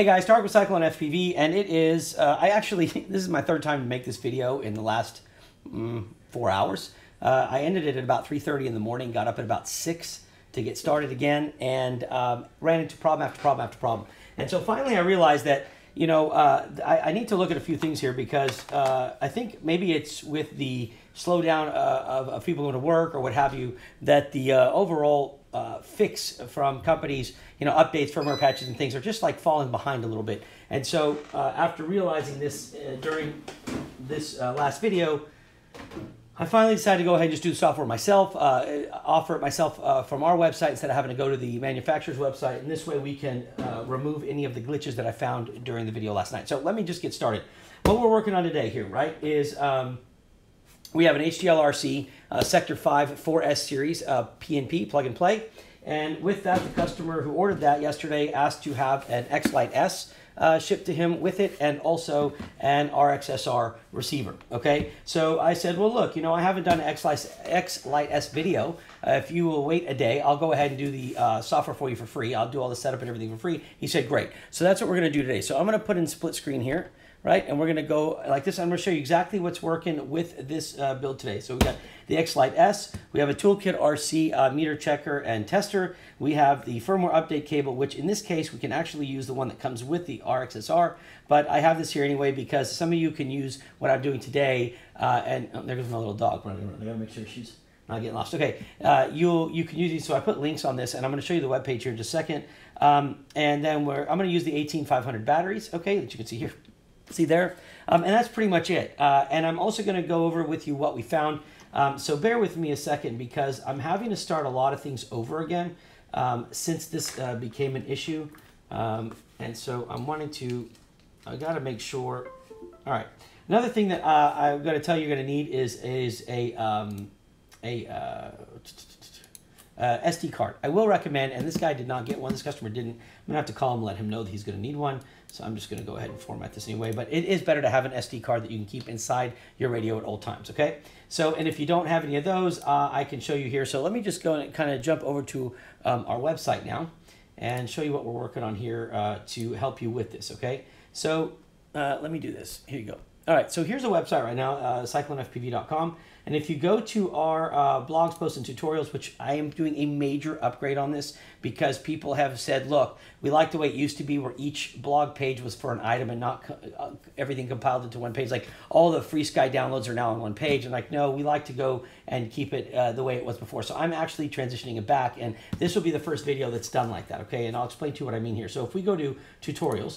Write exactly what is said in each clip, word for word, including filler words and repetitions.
Hey guys, Tarek with Cyclone F P V, and it is, uh, I actually, this is my third time to make this video in the last mm, four hours. Uh, I ended it at about three thirty in the morning, got up at about six to get started again, and um, ran into problem after problem after problem. And so finally I realized that, you know, uh, I, I need to look at a few things here because uh, I think maybe it's with the slowdown uh, of, of people going to work or what have you, that the uh, overall Uh, fix from companies, you know, updates, firmware patches and things are just like falling behind a little bit. And so uh, after realizing this uh, during this uh, last video, I finally decided to go ahead and just do the software myself, uh, offer it myself uh, from our website instead of having to go to the manufacturer's website. And this way we can uh, remove any of the glitches that I found during the video last night. So let me just get started. What we're working on today here, right, is um, we have an H G L R C uh, Sector five four S series uh, P N P, plug and play. And with that, the customer who ordered that yesterday asked to have an X-Lite S uh, shipped to him with it and also an R X S R receiver, okay? So I said, well, look, you know, I haven't done an X-Lite S video. Uh, if you will wait a day, I'll go ahead and do the uh, software for you for free. I'll do all the setup and everything for free. He said, great. So that's what we're gonna do today. So I'm gonna put in split screen here. Right, and we're going to go like this. I'm going to show you exactly what's working with this uh, build today. So we got the X-Lite S. We have a Toolkit R C uh, meter checker and tester. We have the firmware update cable, which in this case we can actually use the one that comes with the R X S R. But I have this here anyway because some of you can use what I'm doing today. Uh, and oh, there goes my little dog running around. I got to make sure she's not getting lost. Okay, uh, you you can use these. So I put links on this, and I'm going to show you the web page here in just a second. Um, and then we're I'm going to use the eighteen five hundred batteries. Okay, that you can see here. See there? Um, and that's pretty much it. Uh, and I'm also going to go over with you what we found. Um, so bear with me a second because I'm having to start a lot of things over again um, since this uh, became an issue. Um, and so I'm wanting to, I got to make sure. All right. Another thing that uh, I'm going to tell you you're going to need is, is a, um, a, uh, Uh, S D card. I will recommend, and this guy did not get one, this customer didn't. I'm gonna have to call him, let him know that he's gonna need one. So I'm just gonna go ahead and format this anyway, but it is better to have an S D card that you can keep inside your radio at all times, okay? So, and if you don't have any of those, uh, I can show you here. So let me just go and kind of jump over to um, our website now and show you what we're working on here uh, to help you with this, okay? So uh, let me do this, here you go. All right, so here's a website right now, uh, cyclone F P V dot com. And if you go to our uh, blogs, posts, and tutorials, which I am doing a major upgrade on this because people have said, look, we like the way it used to be where each blog page was for an item and not co uh, everything compiled into one page. Like all the FrSky downloads are now on one page. And like, no, we like to go and keep it uh, the way it was before. So I'm actually transitioning it back. And this will be the first video that's done like that, okay? And I'll explain to you what I mean here. So if we go to tutorials,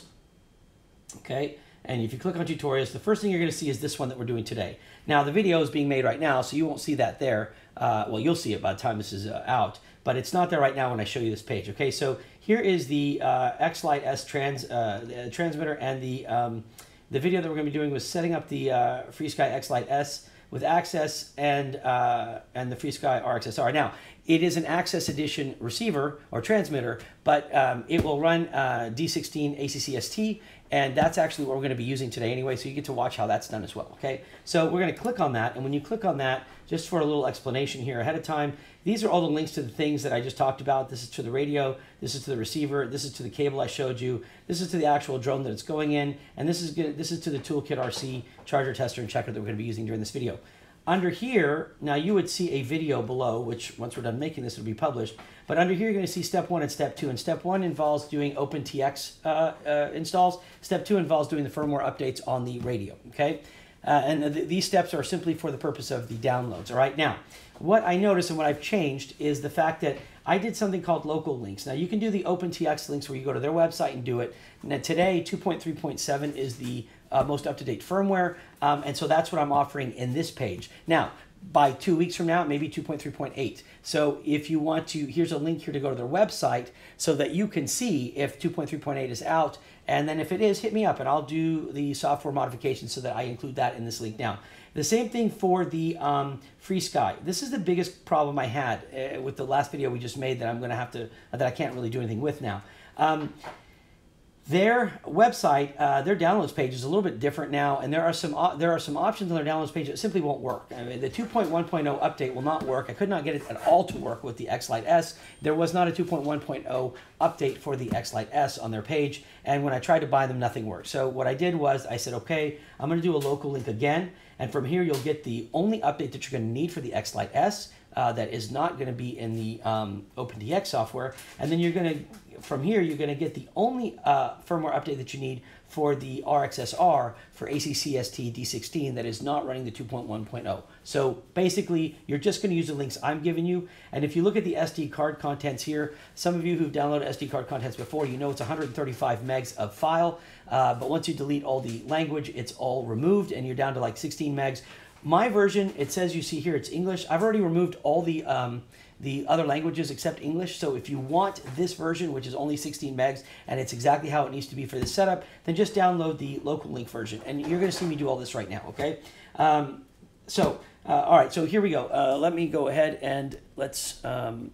okay? And if you click on tutorials, the first thing you're going to see is this one that we're doing today. Now, the video is being made right now, so you won't see that there. Uh, well, you'll see it by the time this is uh, out, but it's not there right now when I show you this page. Okay, so here is the uh, X-Lite S trans, uh, transmitter, and the, um, the video that we're going to be doing was setting up the uh, FrSky X-Lite S with access and, uh, and the FrSky R X S R. Now, it is an access edition receiver or transmitter, but um, it will run uh, D sixteen A C C S T, and that's actually what we're going to be using today anyway, so you get to watch how that's done as well, okay? So we're going to click on that, and when you click on that, just for a little explanation here ahead of time, these are all the links to the things that I just talked about. This is to the radio, this is to the receiver, this is to the cable I showed you, this is to the actual drone that it's going in, and this is, this is to the Toolkit R C charger, tester, and checker that we're going to be using during this video. Under here, now you would see a video below, which once we're done making this, it'll be published. But under here, you're going to see step one and step two. And step one involves doing Open T X uh, uh, installs. Step two involves doing the firmware updates on the radio, okay? Uh, and th these steps are simply for the purpose of the downloads, all right? Now, what I noticed and what I've changed is the fact that I did something called local links. Now, you can do the Open T X links where you go to their website and do it. Now, today, two point three point seven is the Uh, most up-to-date firmware, um, and so that's what I'm offering in this page. Now, by two weeks from now, maybe two point three point eight. So if you want to, here's a link here to go to their website so that you can see if two point three point eight is out, and then if it is, hit me up, and I'll do the software modifications so that I include that in this link now. The same thing for the um, FrSky. This is the biggest problem I had uh, with the last video we just made that I'm going to have to, that I can't really do anything with now. Um, Their website, uh, their downloads page is a little bit different now, and there are some uh, there are some options on their downloads page that simply won't work. I mean, the two point one point oh update will not work. I could not get it at all to work with the X-Lite S. There was not a two point one point oh update for the X-Lite S on their page, and when I tried to buy them, nothing worked. So what I did was I said, okay, I'm going to do a local link again, and from here you'll get the only update that you're going to need for the X-Lite S. Uh, that is not going to be in the um, OpenTX software, and then you're going to, from here, you're going to get the only uh, firmware update that you need for the R X S R for A C C S T D sixteen that is not running the two point one point oh. So basically, you're just going to use the links I'm giving you, and if you look at the S D card contents here, some of you who've downloaded S D card contents before, you know it's one hundred thirty-five megs of file, uh, but once you delete all the language, it's all removed, and you're down to like sixteen megs. My version, it says you see here, it's English. I've already removed all the um, the other languages except English. So if you want this version, which is only sixteen megs, and it's exactly how it needs to be for this setup, then just download the local link version. And you're going to see me do all this right now, okay? Um, so, uh, all right, so here we go. Uh, let me go ahead and let's, um,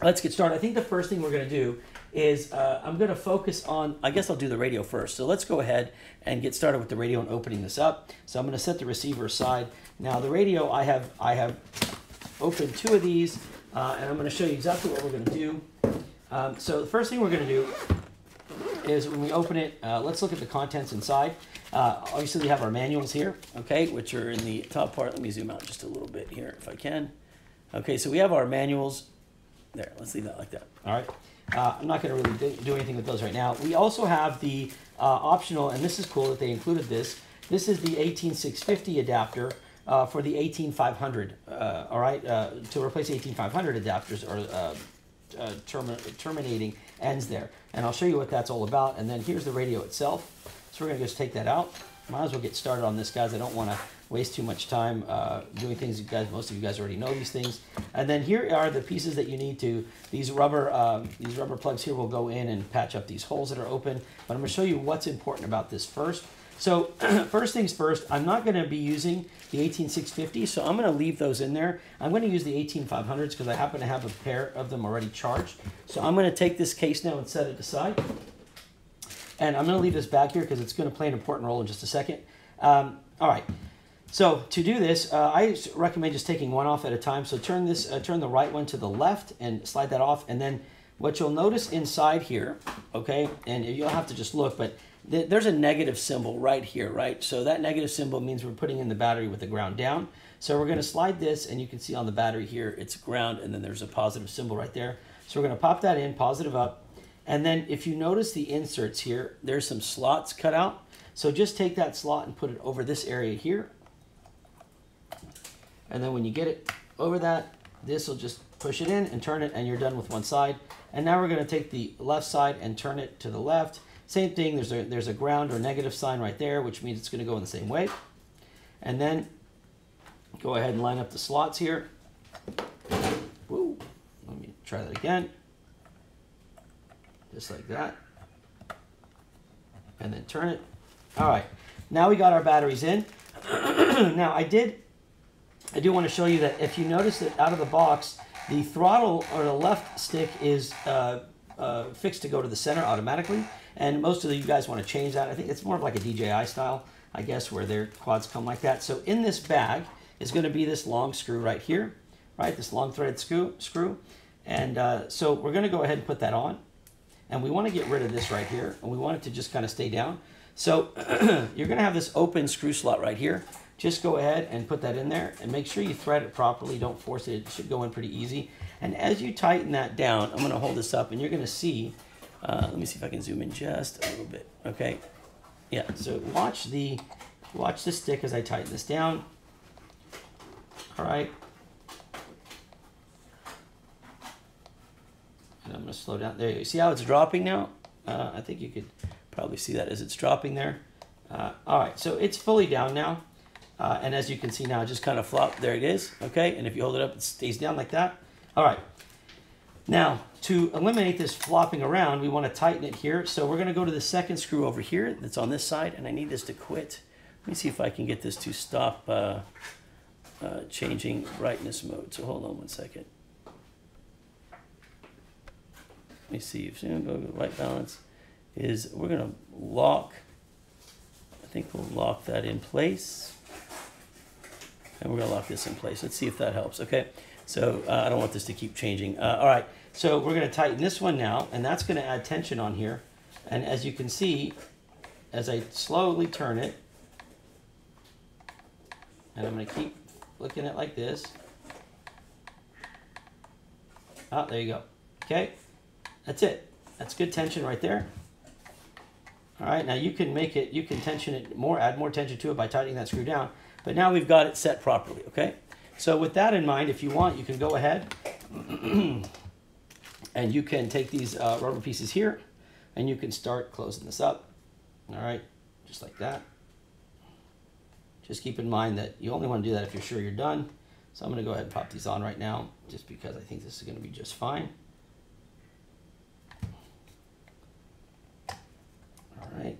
let's get started. I think the first thing we're going to do is uh, I'm going to focus on, I guess I'll do the radio first. So let's go ahead and get started with the radio and opening this up. So I'm going to set the receiver aside. Now the radio, I have, I have opened two of these, uh, and I'm going to show you exactly what we're going to do. Um, so the first thing we're going to do is when we open it, uh, let's look at the contents inside. Uh, obviously we have our manuals here, okay, which are in the top part. Let me zoom out just a little bit here if I can. Okay, so we have our manuals. There, let's leave that like that, all right? Uh, I'm not going to really do anything with those right now. We also have the uh, optional, and this is cool that they included this. This is the eighteen six fifty adapter uh, for the eighteen five hundred, uh, all right, uh, to replace eighteen five hundred adapters or uh, uh, term terminating ends there. And I'll show you what that's all about. And then here's the radio itself. So we're going to just take that out. Might as well get started on this, guys. I don't want to waste too much time uh, doing things you guys, most of you guys already know these things. And then here are the pieces that you need to, these rubber, um, these rubber plugs here will go in and patch up these holes that are open. But I'm gonna show you what's important about this first. So first things first, I'm not gonna be using the eighteen six fifty, so I'm gonna leave those in there. I'm gonna use the eighteen five hundreds because I happen to have a pair of them already charged. So I'm gonna take this case now and set it aside. And I'm gonna leave this back here because it's gonna play an important role in just a second. Um, all right. So to do this, uh, I recommend just taking one off at a time. So turn this, uh, turn the right one to the left and slide that off. And then what you'll notice inside here, okay, and you'll have to just look, but th there's a negative symbol right here, right? So that negative symbol means we're putting in the battery with the ground down. So we're going to slide this, and you can see on the battery here, it's ground, and then there's a positive symbol right there. So we're going to pop that in, positive up. And then if you notice the inserts here, there's some slots cut out. So just take that slot and put it over this area here. And then when you get it over that, this will just push it in and turn it, and you're done with one side. And now we're going to take the left side and turn it to the left. Same thing, there's a, there's a ground or negative sign right there, which means it's going to go in the same way. And then go ahead and line up the slots here. Whoa, let me try that again. Just like that. And then turn it. All right, now we got our batteries in. Now I did... I do want to show you that if you notice that out of the box, the throttle or the left stick is uh, uh, fixed to go to the center automatically. And most of you guys want to change that. I think it's more of like a D J I style, I guess, where their quads come like that. So in this bag is going to be this long screw right here, right? This long threaded screw. screw. And uh, so we're going to go ahead and put that on. And we want to get rid of this right here. And we want it to just kind of stay down. So you're going to have this open screw slot right here. Just go ahead and put that in there and make sure you thread it properly. Don't force it. It should go in pretty easy. And as you tighten that down, I'm going to hold this up and you're going to see. Uh, let me see if I can zoom in just a little bit. Okay. Yeah. So watch the watch the stick as I tighten this down. All right. And I'm going to slow down. There you go. See how it's dropping now? Uh, I think you could probably see that as it's dropping there. Uh, all right. So it's fully down now. Uh, and as you can see now, it just kind of flopped. There it is, okay? And if you hold it up, it stays down like that. All right. Now, to eliminate this flopping around, we want to tighten it here. So we're going to go to the second screw over here that's on this side, and I need this to quit. Let me see if I can get this to stop uh, uh, changing brightness mode. So hold on one second. Let me see. If Light balance. is we're going to lock, I think we'll lock that in place. And we're going to lock this in place. Let's see if that helps. Okay, so uh, I don't want this to keep changing. Uh, all right, so we're going to tighten this one now, and that's going to add tension on here. And as you can see, as I slowly turn it, and I'm going to keep looking at it like this. Ah, there you go. Okay, that's it. That's good tension right there. All right, now you can make it, you can tension it more, add more tension to it by tightening that screw down. But now we've got it set properly, okay? So with that in mind, if you want, you can go ahead and you can take these uh, rubber pieces here and you can start closing this up, all right? Just like that. Just keep in mind that you only want to do that if you're sure you're done. So I'm gonna go ahead and pop these on right now just because I think this is gonna be just fine. All right.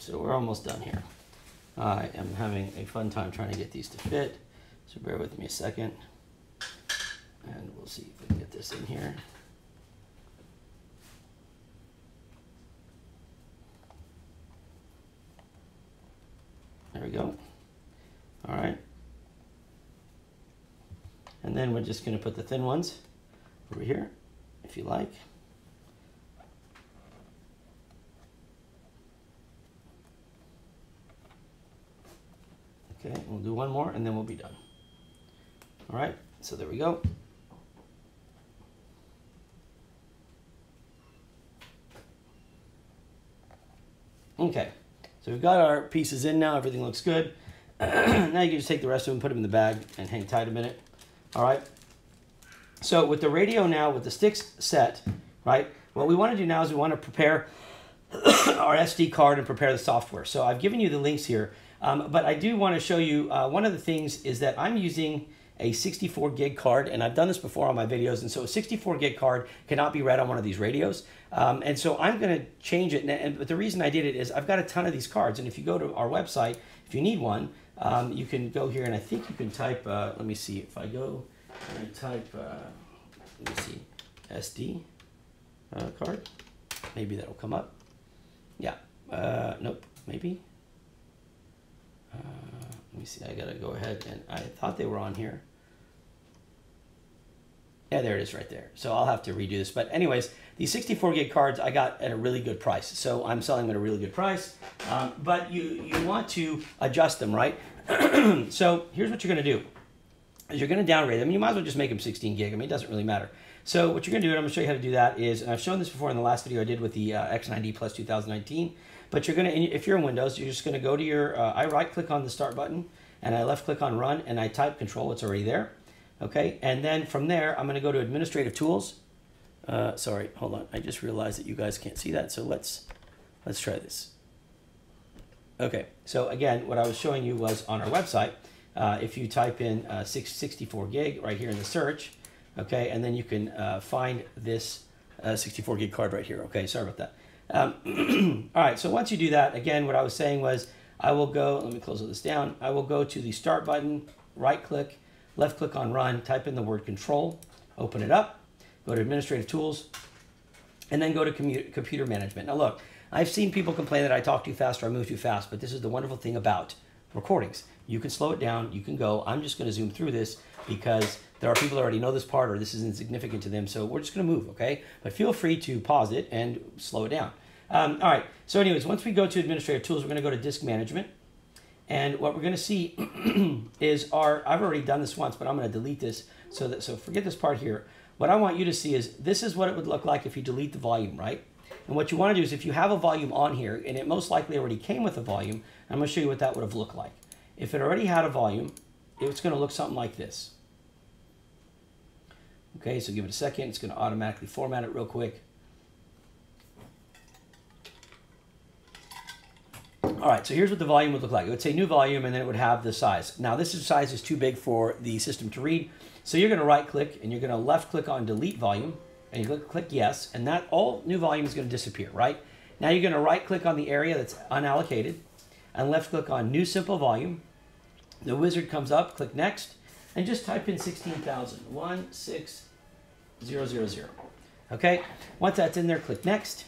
So we're almost done here. I am having a fun time trying to get these to fit, so bear with me a second. And we'll see if we can get this in here. There we go. All right. And then we're just gonna put the thin ones over here, if you like. Okay, we'll do one more and then we'll be done. All right, so there we go. Okay, so we've got our pieces in now. Everything looks good. Now you can just take the rest of them, put them in the bag and hang tight a minute. All right, so with the radio now, with the sticks set, right, what we want to do now is we want to prepare our S D card and prepare the software. So I've given you the links here. Um, but I do want to show you uh, one of the things is that I'm using a sixty-four gig card, and I've done this before on my videos, and so a sixty-four gig card cannot be read on one of these radios. Um, and so I'm going to change it, and, and, but the reason I did it is I've got a ton of these cards, and if you go to our website, if you need one, um, you can go here, and I think you can type, uh, let me see, if I go and type, uh, let me see, S D uh, card, maybe that'll come up. Yeah, uh, nope, maybe. Uh, let me see, I gotta go ahead and I thought they were on here. Yeah, there it is right there. So I'll have to redo this. But anyways, these sixty-four gig cards I got at a really good price. So I'm selling them at a really good price. Um, but you, you want to adjust them, right? So here's what you're gonna do. Is you're gonna downgrade them. You might as well just make them sixteen gig. I mean, it doesn't really matter. So what you're gonna do, and I'm gonna show you how to do that is, and I've shown this before in the last video I did with the uh, X ninety Plus two thousand nineteen, but you're gonna, if you're in Windows, you're just gonna go to your, uh, I right click on the start button and I left click on run and I type control, it's already there. Okay, and then from there, I'm gonna go to administrative tools. Uh, sorry, hold on, I just realized that you guys can't see that. So let's, let's try this. Okay, so again, what I was showing you was on our website, uh, if you type in uh, sixty-four gig right here in the search, okay, and then you can uh, find this uh, sixty-four gig card right here. Okay, sorry about that. Um, all right, so once you do that, again, what I was saying was I will go, let me close this down. I will go to the start button, right click, left click on run, type in the word control, open it up, go to administrative tools, and then go to commu- computer management. Now look, I've seen people complain that I talk too fast or I move too fast, but this is the wonderful thing about recordings. You can slow it down, you can go. I'm just gonna zoom through this because there are people that already know this part or this is insignificant to them, so we're just gonna move, okay? But feel free to pause it and slow it down. Um, all right, so anyways, once we go to administrative tools, we're gonna go to disk management. And what we're gonna see is our, I've already done this once, but I'm gonna delete this, so that, so forget this part here. What I want you to see is, this is what it would look like if you delete the volume, right? And what you wanna do is if you have a volume on here, and it most likely already came with a volume, I'm gonna show you what that would have looked like. If it already had a volume, it's gonna look something like this. Okay, so give it a second. It's going to automatically format it real quick. All right, so here's what the volume would look like. It would say new volume, and then it would have the size. Now this size is too big for the system to read. So you're gonna right click and you're gonna left click on delete volume, and you click yes, and that all new volume is gonna disappear, right? Now you're gonna right click on the area that's unallocated and left click on new simple volume. The wizard comes up, click next, and just type in sixteen thousand, one, six, zero, zero, zero. Okay, once that's in there, click next.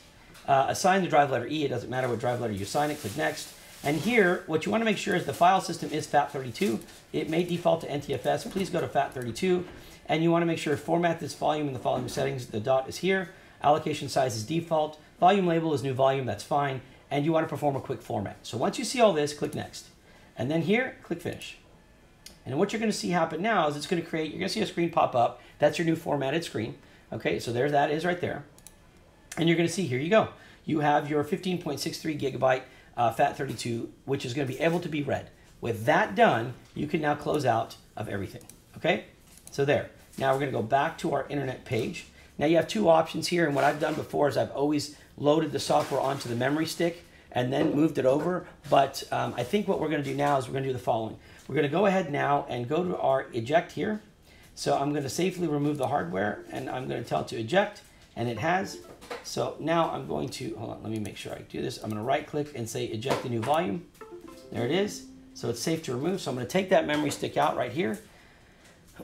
Uh, assign the drive letter E, it doesn't matter what drive letter you assign it, click next. And here, what you wanna make sure is the file system is FAT thirty-two. It may default to N T F S, please go to FAT thirty-two. And you wanna make sure format this volume in the following settings, the dot is here, allocation size is default, volume label is new volume, that's fine, and you wanna perform a quick format. So once you see all this, click next. And then here, click finish. And what you're gonna see happen now is it's gonna create, you're gonna see a screen pop up, that's your new formatted screen. Okay, so there that is right there. And you're gonna see, here you go. You have your fifteen point six three gigabyte uh, FAT thirty-two, which is gonna be able to be read. With that done, you can now close out of everything, okay? So there, now we're gonna go back to our internet page. Now you have two options here, and what I've done before is I've always loaded the software onto the memory stick and then moved it over, but um, I think what we're gonna do now is we're gonna do the following. We're gonna go ahead now and go to our eject here. So I'm gonna safely remove the hardware, and I'm gonna tell it to eject, and it has. So now I'm going to, hold on, let me make sure I do this. I'm gonna right click and say eject the new volume. There it is. So it's safe to remove. So I'm gonna take that memory stick out right here.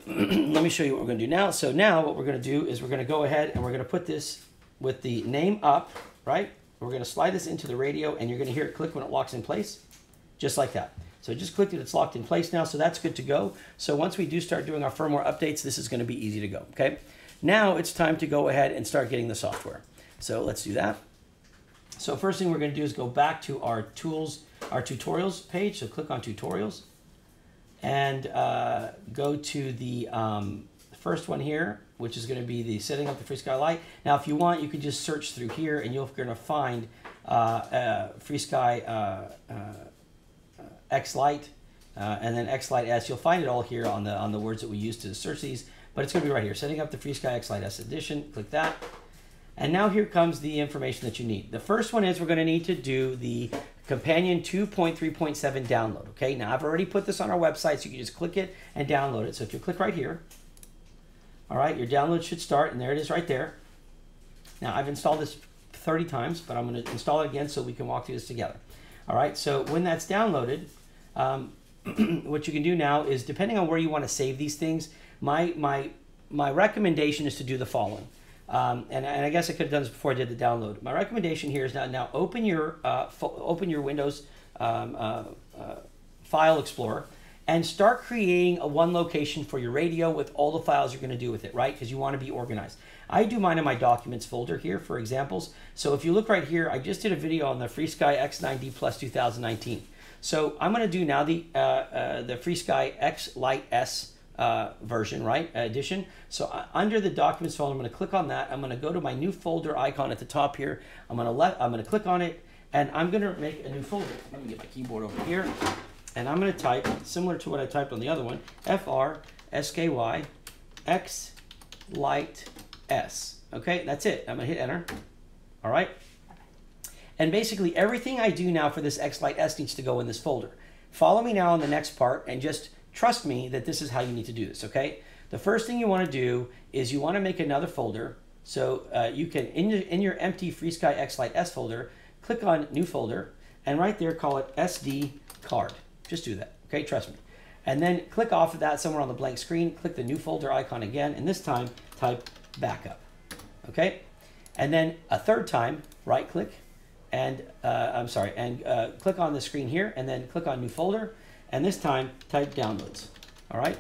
Let me show you what we're gonna do now. So now what we're gonna do is we're gonna go ahead and we're gonna put this with the name up, right? We're gonna slide this into the radio, and you're gonna hear it click when it locks in place, just like that. So it just clicked it, it's locked in place now, so that's good to go. So once we do start doing our firmware updates, this is gonna be easy to go, okay? Now it's time to go ahead and start getting the software. So let's do that. So first thing we're going to do is go back to our tools, our tutorials page. So click on tutorials and uh, go to the um, first one here, which is going to be the setting up the FreeSky Lite. Now, if you want, you can just search through here and you're going to find uh, uh, FreeSky uh, uh, X-Lite uh, and then X-Lite S. You'll find it all here on the, on the words that we use to search these, but it's going to be right here. Setting up the FreeSky X-Lite S edition. Click that. And now here comes the information that you need. The first one is we're gonna need to do the Companion two point three point seven download, okay? Now I've already put this on our website, so you can just click it and download it. So if you click right here, all right, your download should start, and there it is right there. Now I've installed this thirty times, but I'm gonna install it again so we can walk through this together. All right, so when that's downloaded, um, what you can do now is, depending on where you wanna save these things, my, my, my recommendation is to do the following. Um, and, and I guess I could have done this before I did the download. My recommendation here is now, now open your uh, open your Windows um, uh, uh, File Explorer and start creating a one location for your radio with all the files you're going to do with it, right? Because you want to be organized. I do mine in my Documents folder here for examples. So if you look right here, I just did a video on the FreeSky X nine D Plus two thousand nineteen. So I'm going to do now the uh, uh, the FreeSky X-Lite S Uh, version, right, edition. So uh, under the Documents folder, I'm going to click on that. I'm going to go to my new folder icon at the top here. I'm going to let, I'm going to click on it, and I'm going to make a new folder. Let me get my keyboard over here, and I'm going to type, similar to what I typed on the other one, FrSky X-Lite S. Okay, that's it. I'm going to hit enter. All right. And basically everything I do now for this X-Lite S needs to go in this folder. Follow me now on the next part, and just trust me that this is how you need to do this, okay? The first thing you wanna do is you wanna make another folder. So uh, you can, in your, in your empty FreeSky X-Lite S folder, click on new folder, and right there call it S D card. Just do that, okay, trust me. And then click off of that somewhere on the blank screen, click the new folder icon again, and this time type backup, okay? And then a third time, right click, and uh, I'm sorry, and uh, click on the screen here, and then click on new folder, and this time type downloads, all right?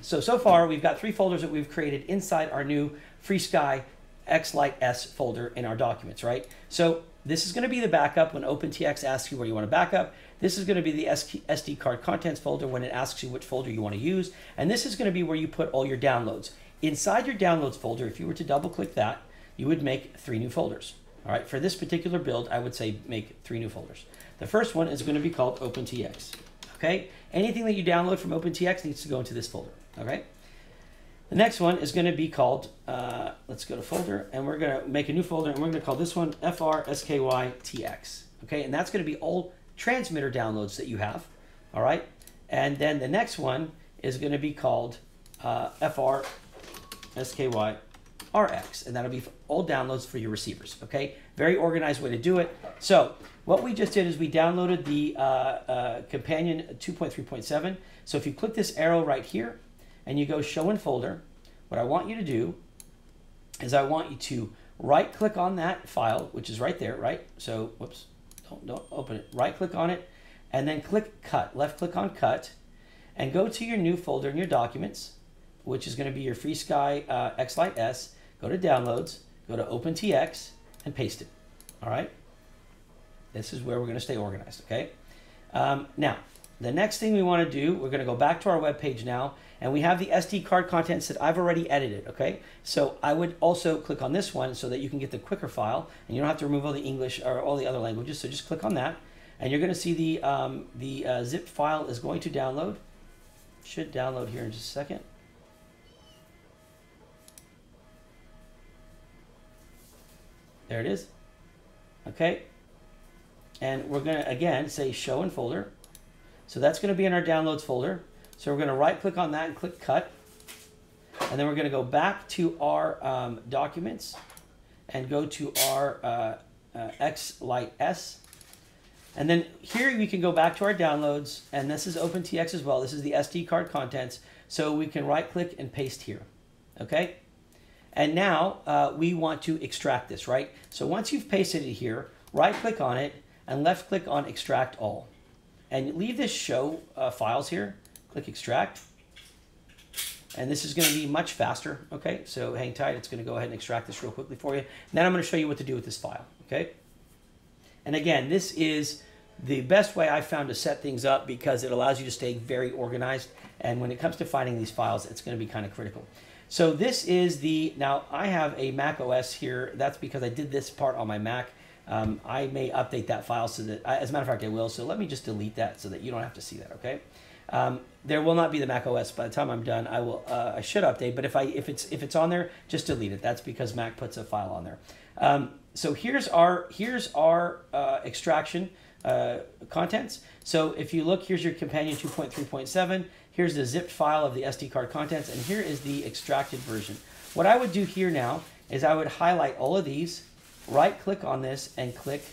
so, so far we've got three folders that we've created inside our new FreeSky X-Lite S folder in our Documents, right? So this is gonna be the backup when OpenTX asks you where you wanna backup. This is gonna be the S D card contents folder when it asks you which folder you wanna use. And this is gonna be where you put all your downloads. Inside your downloads folder, if you were to double click that, you would make three new folders. All right, for this particular build, I would say make three new folders. The first one is going to be called OpenTX, okay? Anything that you download from OpenTX needs to go into this folder, okay? The next one is going to be called, uh, let's go to folder, and we're going to make a new folder, and we're going to call this one FrSky T X, Okay, and that's going to be all transmitter downloads that you have. All right, and then the next one is going to be called uh, F R S K Y R X, and that'll be all downloads for your receivers. Okay, very organized way to do it. So what we just did is we downloaded the uh, uh, companion two point three point seven. So if you click this arrow right here and you go show in folder, what I want you to do is I want you to right click on that file, which is right there, right? So whoops, don't, don't open it. Right click on it and then click cut, left click on cut, and go to your new folder in your documents, which is going to be your FreeSky uh, X-Lite S. Go to downloads, go to OpenTX, and paste it. All right, this is where we're going to stay organized. Okay, um, now the next thing we want to do, we're going to go back to our web page now, and we have the S D card contents that I've already edited. Okay, so I would also click on this one so that you can get the quicker file, and you don't have to remove all the English or all the other languages. So just click on that, and you're going to see the um, the uh, zip file is going to download. Should download here in just a second. There it is. Okay. And we're going to, again, say show in folder. So that's going to be in our downloads folder. So we're going to right click on that and click cut. And then we're going to go back to our um, documents and go to our uh, uh, X-Lite S. And then here we can go back to our downloads. And this is OpenTX as well. This is the S D card contents. So we can right click and paste here. Okay. And now uh, we want to extract this, right? So once you've pasted it here, right click on it and left click on extract all. And leave this show uh, files here, click extract. And this is gonna be much faster, okay? So hang tight, it's gonna go ahead and extract this real quickly for you. And then I'm gonna show you what to do with this file, okay? And again, this is the best way I found to set things up because it allows you to stay very organized. And when it comes to finding these files, it's gonna be kind of critical. So this is the, now I have a Mac O S here. That's because I did this part on my Mac. Um, I may update that file so that, as a matter of fact, I will. So let me just delete that so that you don't have to see that, okay? Um, there will not be the Mac O S by the time I'm done. I will, uh, I should update, but if I, if it's, if it's on there, just delete it. That's because Mac puts a file on there. Um, so here's our, here's our uh, extraction uh, contents. So if you look, here's your companion two point three point seven. Here's the zipped file of the S D card contents, and here is the extracted version. What I would do here now is I would highlight all of these, right click on this and click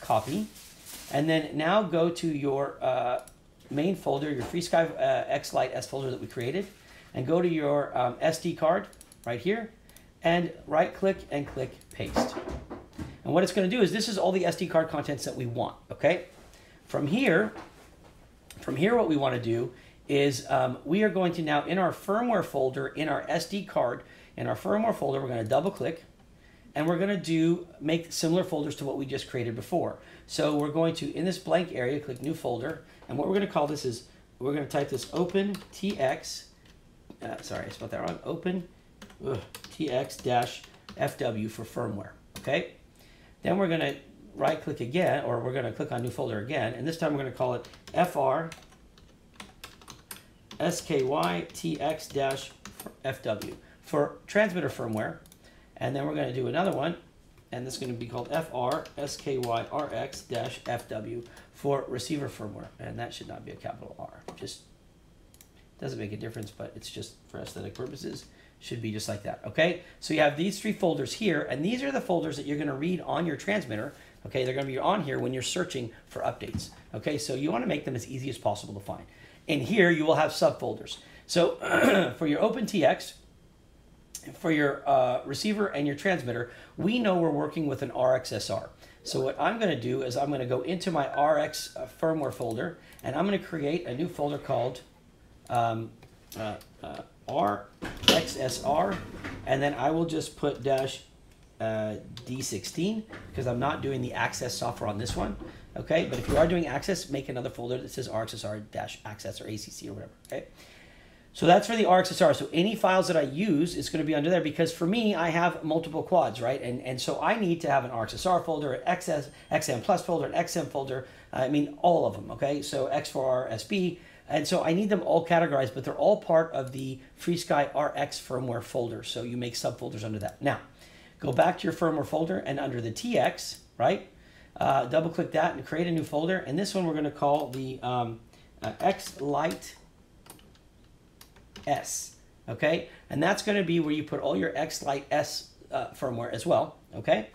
copy, and then now go to your uh, main folder, your FreeSky uh, X-Lite S folder that we created, and go to your um, S D card right here, and right click and click paste. And what it's gonna do is this is all the S D card contents that we want, okay? From here, from here what we wanna do is um, we are going to now, in our firmware folder, in our S D card, in our firmware folder, we're going to double click, and we're going to do make similar folders to what we just created before. So we're going to, in this blank area, click new folder, and what we're going to call this is, we're going to type this OpenTX, uh, sorry, I spelled that wrong, OpenTX-F W for firmware, okay? Then we're going to right click again, or we're going to click on new folder again, and this time we're going to call it F R S K Y T X F W for transmitter firmware, and then we're going to do another one, and this is going to be called F R S K Y R X F W for receiver firmware, and that should not be a capital R, just doesn't make a difference, but it's just for aesthetic purposes, should be just like that. Okay, so you have these three folders here, and these are the folders that you're going to read on your transmitter. Okay, they're going to be on here when you're searching for updates. Okay, so you want to make them as easy as possible to find. In here, you will have subfolders. So for your OpenTX, for your uh, receiver and your transmitter, we know we're working with an R X S R. So what I'm going to do is I'm going to go into my R X uh, firmware folder, and I'm going to create a new folder called um, uh, uh, R X S R, and then I will just put dash uh, D sixteen because I'm not doing the access software on this one. Okay, but if you are doing access, make another folder that says R X S R-access or A C C or whatever, okay? So that's for the R X S R. So any files that I use is gonna be under there because for me, I have multiple quads, right? And, and so I need to have an R X S R folder, an X M Plus folder, an X M folder, I mean, all of them, okay? So X four R S B, and so I need them all categorized, but they're all part of the FreeSky R X firmware folder. So you make subfolders under that. Now, go back to your firmware folder and under the T X, right? uh, double click that and create a new folder. And this one we're going to call the um, uh, X-Lite S, okay? And that's going to be where you put all your X-Lite S uh, firmware as well, okay?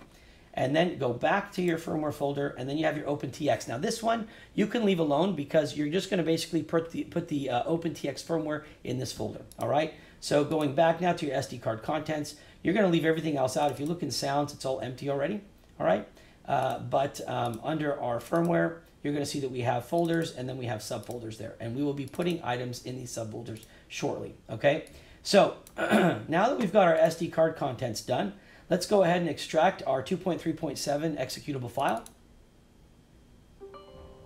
And then go back to your firmware folder, and then you have your OpenTX. Now this one, you can leave alone because you're just gonna basically put the, put the uh, OpenTX firmware in this folder, all right? So going back now to your S D card contents, you're gonna leave everything else out. If you look in sounds, it's all empty already, all right? Uh, but um, under our firmware, you're gonna see that we have folders and then we have subfolders there, and we will be putting items in these subfolders shortly, okay? So now that we've got our S D card contents done, let's go ahead and extract our two point three point seven executable file.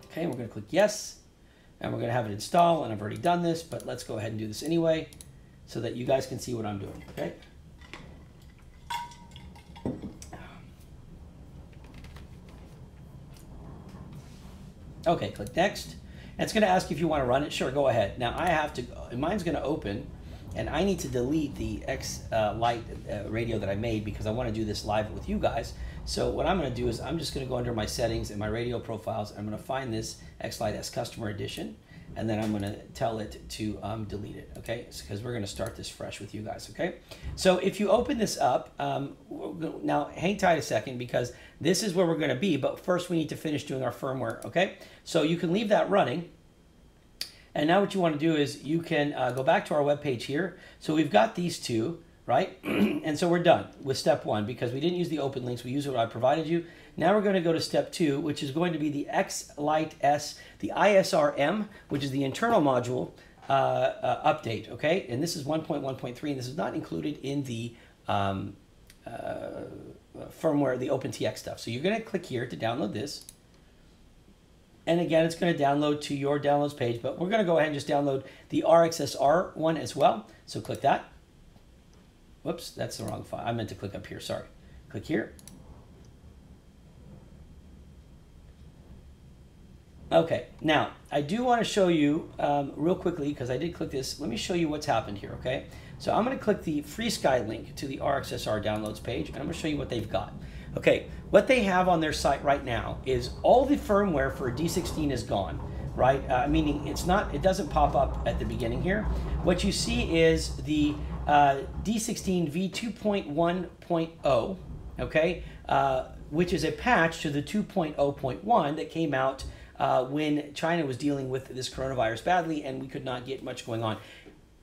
Okay, we're gonna click yes, and we're gonna have it install, and I've already done this, but let's go ahead and do this anyway so that you guys can see what I'm doing, okay? Okay, click next. And it's gonna ask if you wanna run it. Sure, go ahead. Now I have to, mine's gonna open, and I need to delete the X-Lite uh, uh, radio that I made because I want to do this live with you guys. So what I'm going to do is I'm just going to go under my settings and my radio profiles. I'm going to find this X-Lite S Customer Edition, and then I'm going to tell it to um, delete it, okay? Because we're going to start this fresh with you guys, okay? So if you open this up, um, now hang tight a second because this is where we're going to be, but first we need to finish doing our firmware, okay? So you can leave that running. And now what you want to do is you can uh, go back to our web page here. So we've got these two, right? And so we're done with step one because we didn't use the open links. We used what I provided you. Now we're going to go to step two, which is going to be the X-Lite S, the I S R M, which is the internal module uh, uh, update, okay? And this is one point one point three, and this is not included in the um, uh, firmware, the OpenTX stuff. So you're going to click here to download this. And again, it's going to download to your downloads page, but we're going to go ahead and just download the R X S R one as well. So click that. Whoops, that's the wrong file. I meant to click up here, sorry. Click here. Okay, now I do want to show you um, real quickly because I did click this. Let me show you what's happened here, okay? So I'm going to click the FrSky link to the R X S R downloads page, and I'm going to show you what they've got. Okay, what they have on their site right now is all the firmware for D sixteen is gone, right? Uh, meaning it's not, it doesn't pop up at the beginning here. What you see is the uh, D sixteen V two point one point oh, okay, uh, which is a patch to the two point oh point one that came out uh, when China was dealing with this coronavirus badly and we could not get much going on.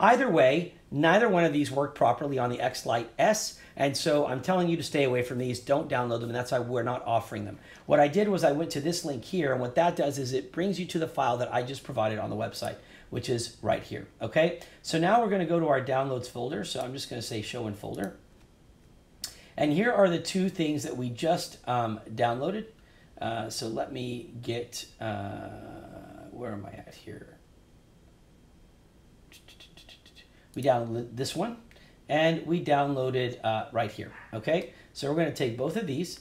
Either way, neither one of these worked properly on the X-Lite S, and so I'm telling you to stay away from these. Don't download them, and that's why we're not offering them. What I did was I went to this link here, and what that does is it brings you to the file that I just provided on the website, which is right here, okay? So now we're going to go to our downloads folder, so I'm just going to say show in folder. And here are the two things that we just um, downloaded. Uh, so let me get, uh, where am I at here? We downloaded this one, and we downloaded uh, right here, okay? So we're going to take both of these.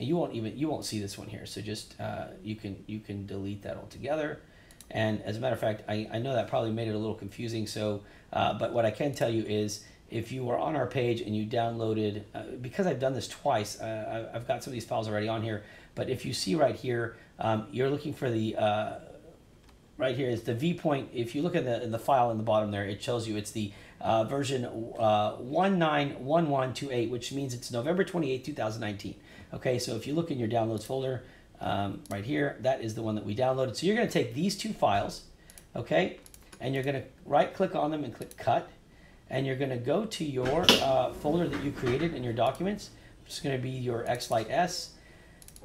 And you won't even, you won't see this one here, so just uh, you can you can delete that altogether. And as a matter of fact, I, I know that probably made it a little confusing, so, uh, but what I can tell you is if you were on our page and you downloaded, uh, because I've done this twice, uh, I've got some of these files already on here, but if you see right here, um, you're looking for the, uh, right here is the V point. If you look at the, the file in the bottom there, it tells you it's the uh, version uh, one nine one one two eight, which means it's November twenty-eighth two thousand nineteen. Okay, so if you look in your downloads folder um, right here, that is the one that we downloaded. So you're going to take these two files, okay, and you're going to right click on them and click cut, and you're going to go to your uh, folder that you created in your documents, which is going to be your X-Lite S.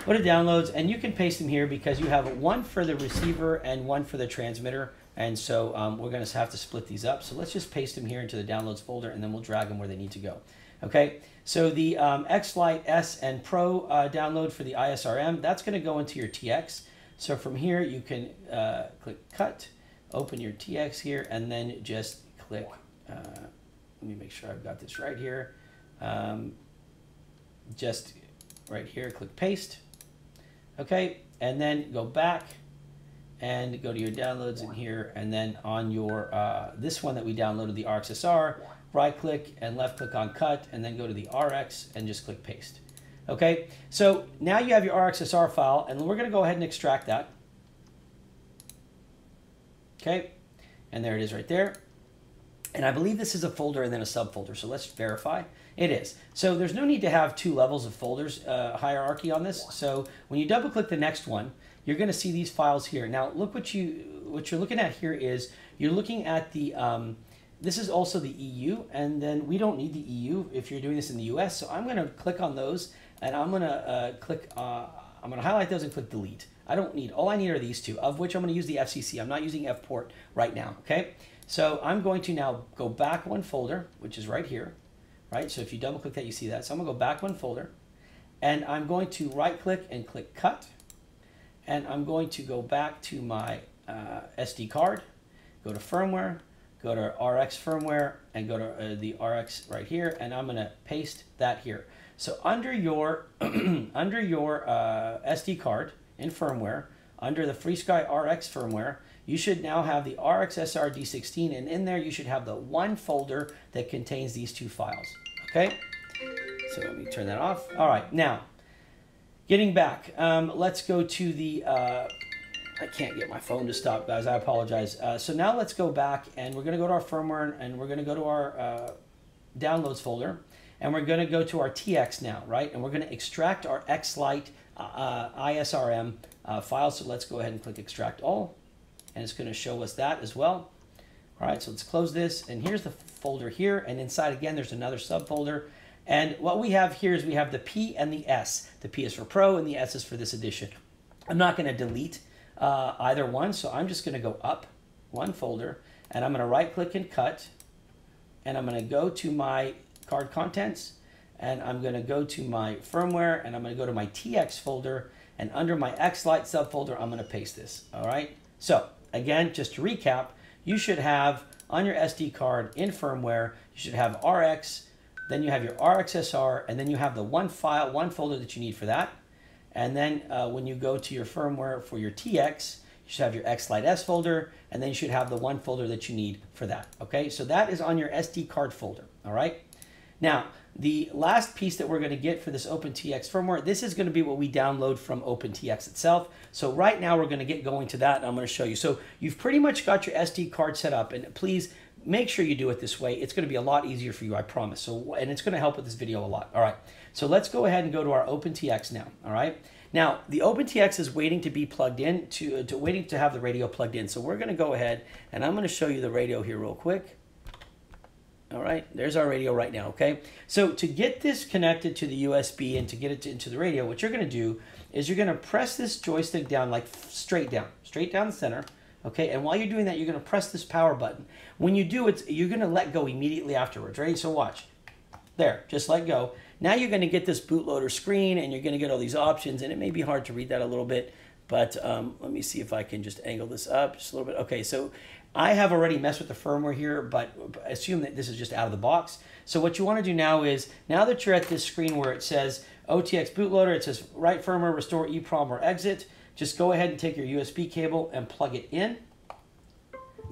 Go to downloads, and you can paste them here because you have one for the receiver and one for the transmitter, and so um, we're going to have to split these up. So let's just paste them here into the downloads folder, and then we'll drag them where they need to go. Okay, so the um, X-Lite S and Pro uh, download for the I S R M, that's going to go into your T X. So from here, you can uh, click cut, open your T X here, and then just click, uh, let me make sure I've got this right here, um, just right here, click paste. Okay, and then go back and go to your downloads in here, and then on your, uh, this one that we downloaded, the R X S R, right click and left click on cut, and then go to the R X and just click paste. Okay, so now you have your R X S R file, and we're going to go ahead and extract that. Okay, and there it is right there. And I believe this is a folder and then a subfolder, so let's verify. It is. So there's no need to have two levels of folders uh, hierarchy on this. So when you double click the next one, you're going to see these files here. Now look what, you, what you're looking at here is you're looking at the, um, this is also the E U, and then we don't need the E U if you're doing this in the U S. So I'm going to click on those, and I'm going to uh, click, uh, I'm going to highlight those and click delete. I don't need, all I need are these two, of which I'm going to use the F C C. I'm not using F port right now, okay? So I'm going to now go back one folder, which is right here, right? So if you double click that, you see that. So I'm gonna go back one folder, and I'm going to right click and click cut. And I'm going to go back to my uh, S D card, go to firmware, go to R X firmware, and go to uh, the R X right here, and I'm gonna paste that here. So under your, under your uh, S D card in firmware, under the FreeSky R X firmware, you should now have the R X S R D sixteen, and in there you should have the one folder that contains these two files, okay? So let me turn that off. All right, now, getting back, um, let's go to the, uh, I can't get my phone to stop, guys, I apologize. Uh, so now let's go back, and we're gonna go to our firmware, and we're gonna go to our uh, downloads folder, and we're gonna go to our T X now, right? And we're gonna extract our X-Lite uh, I S R M uh, file, so let's go ahead and click extract all. And it's going to show us that as well. All right, so let's close this. And here's the folder here. And inside, again, there's another subfolder. And what we have here is we have the P and the S. The P is for Pro and the S is for this edition. I'm not going to delete uh, either one. So I'm just going to go up one folder. And I'm going to right-click and cut. And I'm going to go to my card contents. And I'm going to go to my firmware. And I'm going to go to my T X folder. And under my X-Lite subfolder, I'm going to paste this. All right. So again, just to recap, you should have on your S D card in firmware, you should have R X, then you have your R X S R, and then you have the one file, one folder that you need for that. And then uh, when you go to your firmware for your T X, you should have your X-Lite S folder, and then you should have the one folder that you need for that, okay? So that is on your S D card folder, all right? Now, the last piece that we're going to get for this OpenTX firmware, this is going to be what we download from OpenTX itself. So right now we're going to get going to that, and I'm going to show you. So you've pretty much got your S D card set up, and please make sure you do it this way. It's going to be a lot easier for you, I promise. So, and it's going to help with this video a lot. All right, so let's go ahead and go to our OpenTX now, all right? Now, the OpenTX is waiting to be plugged in, to, to waiting to have the radio plugged in. So we're going to go ahead, and I'm going to show you the radio here real quick. All right, there's our radio right now, okay? So to get this connected to the U S B and to get it to, into the radio, what you're gonna do is you're gonna press this joystick down, like straight down, straight down the center, okay? And while you're doing that, you're gonna press this power button. When you do it, you're gonna let go immediately afterwards, right? So watch, there, just let go. Now you're gonna get this bootloader screen, and you're gonna get all these options, and it may be hard to read that a little bit, but um, let me see if I can just angle this up just a little bit. Okay, so I have already messed with the firmware here, but assume that this is just out of the box. So what you want to do now is, now that you're at this screen where it says O T X bootloader, it says write firmware, restore EEPROM, or exit, just go ahead and take your U S B cable and plug it in.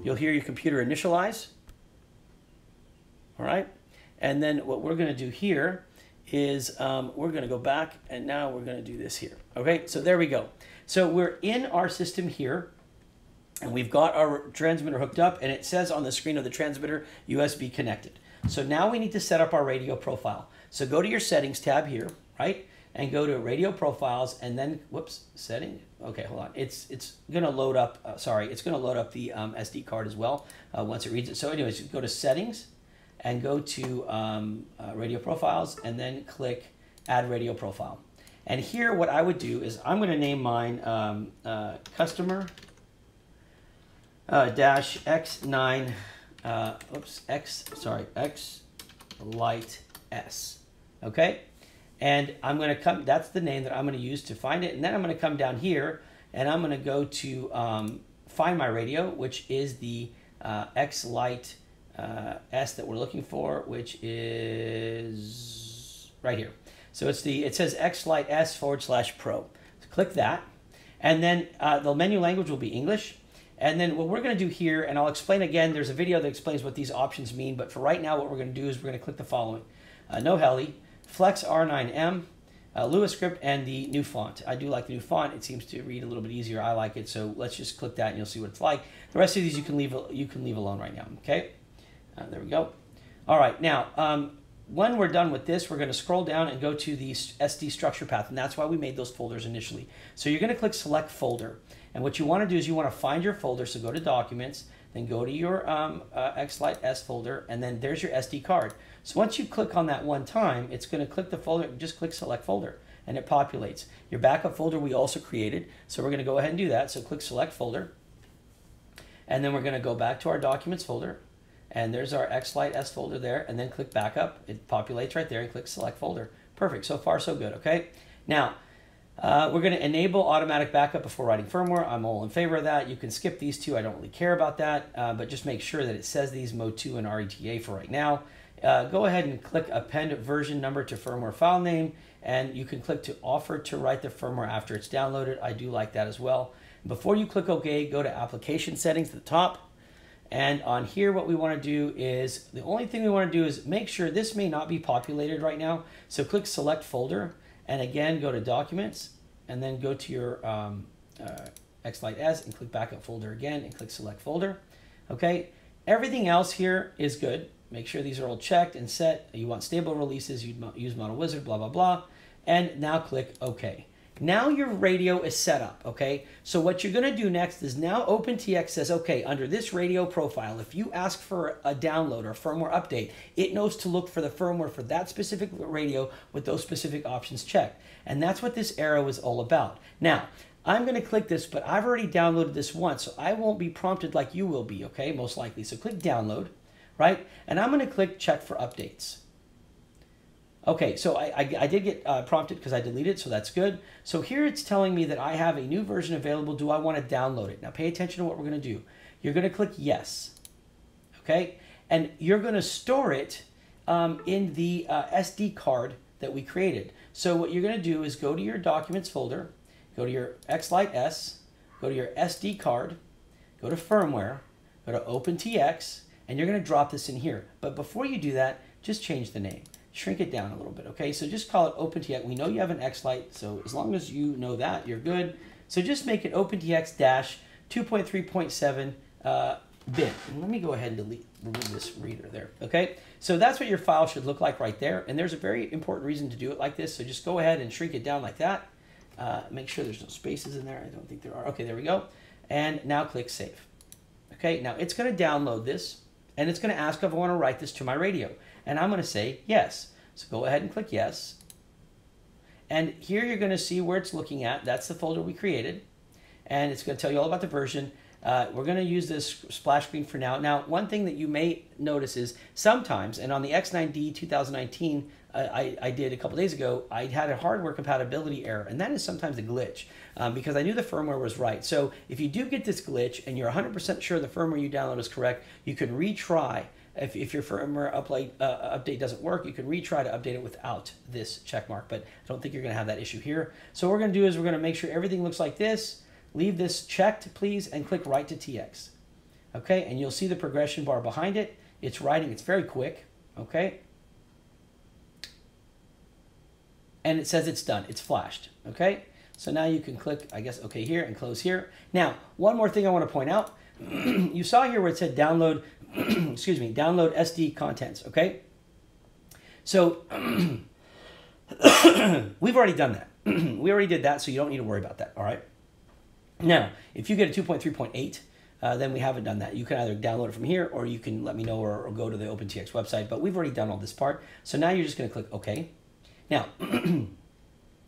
You'll hear your computer initialize. All right. And then what we're going to do here is um, we're going to go back, and now we're going to do this here. Okay, so there we go. So we're in our system here. And we've got our transmitter hooked up, and it says on the screen of the transmitter, U S B connected. So now we need to set up our radio profile. So go to your settings tab here, right? And go to radio profiles, and then, whoops, setting. Okay, hold on. It's it's gonna load up, uh, sorry, it's gonna load up the um, S D card as well uh, once it reads it. So anyways, go to settings and go to um, uh, radio profiles, and then click add radio profile. And here, what I would do is I'm gonna name mine um, uh, customer Uh, dash X nine, uh, oops, X, sorry, X-Lite S, okay? And I'm gonna come, that's the name that I'm gonna use to find it, and then I'm gonna come down here, and I'm gonna go to um, find my radio, which is the uh, X-Lite uh, S that we're looking for, which is right here. So it's the, it says X-Lite S forward slash pro. So click that, and then uh, the menu language will be English. And then what we're going to do here, and I'll explain again, there's a video that explains what these options mean, but for right now, what we're going to do is we're going to click the following. Uh, no heli, Flex R nine M, uh, Lua script and the new font. I do like the new font. It seems to read a little bit easier. I like it. So let's just click that and you'll see what it's like. The rest of these you can leave, you can leave alone right now. Okay. Uh, there we go. All right. Now, um, when we're done with this, we're going to scroll down and go to the S D structure path. And that's why we made those folders initially. So you're going to click select folder. And what you want to do is you want to find your folder. So go to documents, then go to your um, uh, X-Lite S folder, and then there's your S D card. So once you click on that one time, it's going to click the folder, just click select folder, and it populates. Your backup folder we also created. So we're going to go ahead and do that. So click select folder. And then we're going to go back to our documents folder. And there's our X-Lite S folder there, and then click backup. It populates right there and click select folder. Perfect, so far so good, okay? Now, uh, we're gonna enable automatic backup before writing firmware. I'm all in favor of that. You can skip these two, I don't really care about that, uh, but just make sure that it says these mode two and R E T A for right now. Uh, go ahead and click append version number to firmware file name, and you can click to offer to write the firmware after it's downloaded. I do like that as well. Before you click okay, go to application settings at the top. And on here, what we want to do is, the only thing we want to do is make sure this may not be populated right now. So click select folder, and again, go to documents, and then go to your um, uh, X-Lite S and click backup folder again and click select folder. Okay, everything else here is good. Make sure these are all checked and set. You want stable releases, you use Model Wizard, blah, blah, blah. And now click okay. Now your radio is set up, okay? So what you're gonna do next is now OpenTX says, okay, under this radio profile, if you ask for a download or firmware update, it knows to look for the firmware for that specific radio with those specific options checked. And that's what this arrow is all about. Now, I'm gonna click this, but I've already downloaded this once, so I won't be prompted like you will be, okay, most likely. So click download, right? And I'm gonna click check for updates. Okay, so I, I, I did get uh, prompted because I deleted, so that's good. So here it's telling me that I have a new version available. Do I want to download it? Now pay attention to what we're going to do. You're going to click yes, okay? And you're going to store it um, in the uh, S D card that we created. So what you're going to do is go to your documents folder, go to your X-Lite S, go to your S D card, go to firmware, go to OpenTX, and you're going to drop this in here. But before you do that, just change the name. Shrink it down a little bit, okay? So just call it OpenTX. We know you have an X-Lite, so as long as you know that, you're good. So just make it OpenTX two point three point seven uh, bin. And let me go ahead and delete remove this reader there, okay? So that's what your file should look like right there, and there's a very important reason to do it like this, so just go ahead and shrink it down like that. Uh, make sure there's no spaces in there. I don't think there are. Okay, there we go. And now click Save. Okay, now it's gonna download this, and it's gonna ask if I wanna write this to my radio. And I'm going to say yes. So go ahead and click yes. And here you're going to see where it's looking at. That's the folder we created. And it's going to tell you all about the version. Uh, we're going to use this splash screen for now. Now, one thing that you may notice is sometimes, and on the X nine D twenty nineteen, uh, I, I did a couple days ago, I had a hardware compatibility error. And that is sometimes a glitch um, because I knew the firmware was right. So if you do get this glitch and you're one hundred percent sure the firmware you download is correct, you can retry. If, if your firmware update, uh, update doesn't work, you can retry to update it without this check mark, but I don't think you're going to have that issue here. So what we're going to do is we're going to make sure everything looks like this. Leave this checked, please, and click Write to T X. Okay, and you'll see the progression bar behind it. It's writing. It's very quick, okay? And it says it's done. It's flashed, okay? So now you can click, I guess, okay here and close here. Now, one more thing I want to point out. You saw here where it said download excuse me, download S D contents, okay? So we've already done that. We already did that, so you don't need to worry about that, all right? Now, if you get a two point three point eight, uh, then we haven't done that. You can either download it from here, or you can let me know, or, or go to the OpenTX website, but we've already done all this part. So now you're just gonna click okay. Now,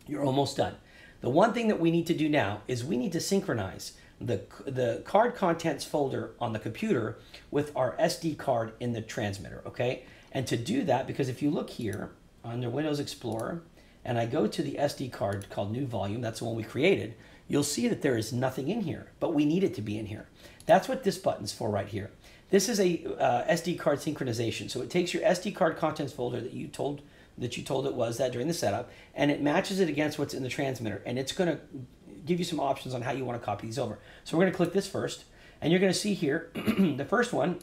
you're almost done. The one thing that we need to do now is we need to synchronize the, the card contents folder on the computer with our S D card in the transmitter, okay? And to do that, because if you look here under Windows Explorer, and I go to the S D card called New Volume, that's the one we created, you'll see that there is nothing in here, but we need it to be in here. That's what this button's for right here. This is a uh, S D card synchronization. So it takes your S D card contents folder that you told that you told it was that during the setup, and it matches it against what's in the transmitter, and it's gonna give you some options on how you want to copy these over. So we're going to click this first, and you're going to see here, the first one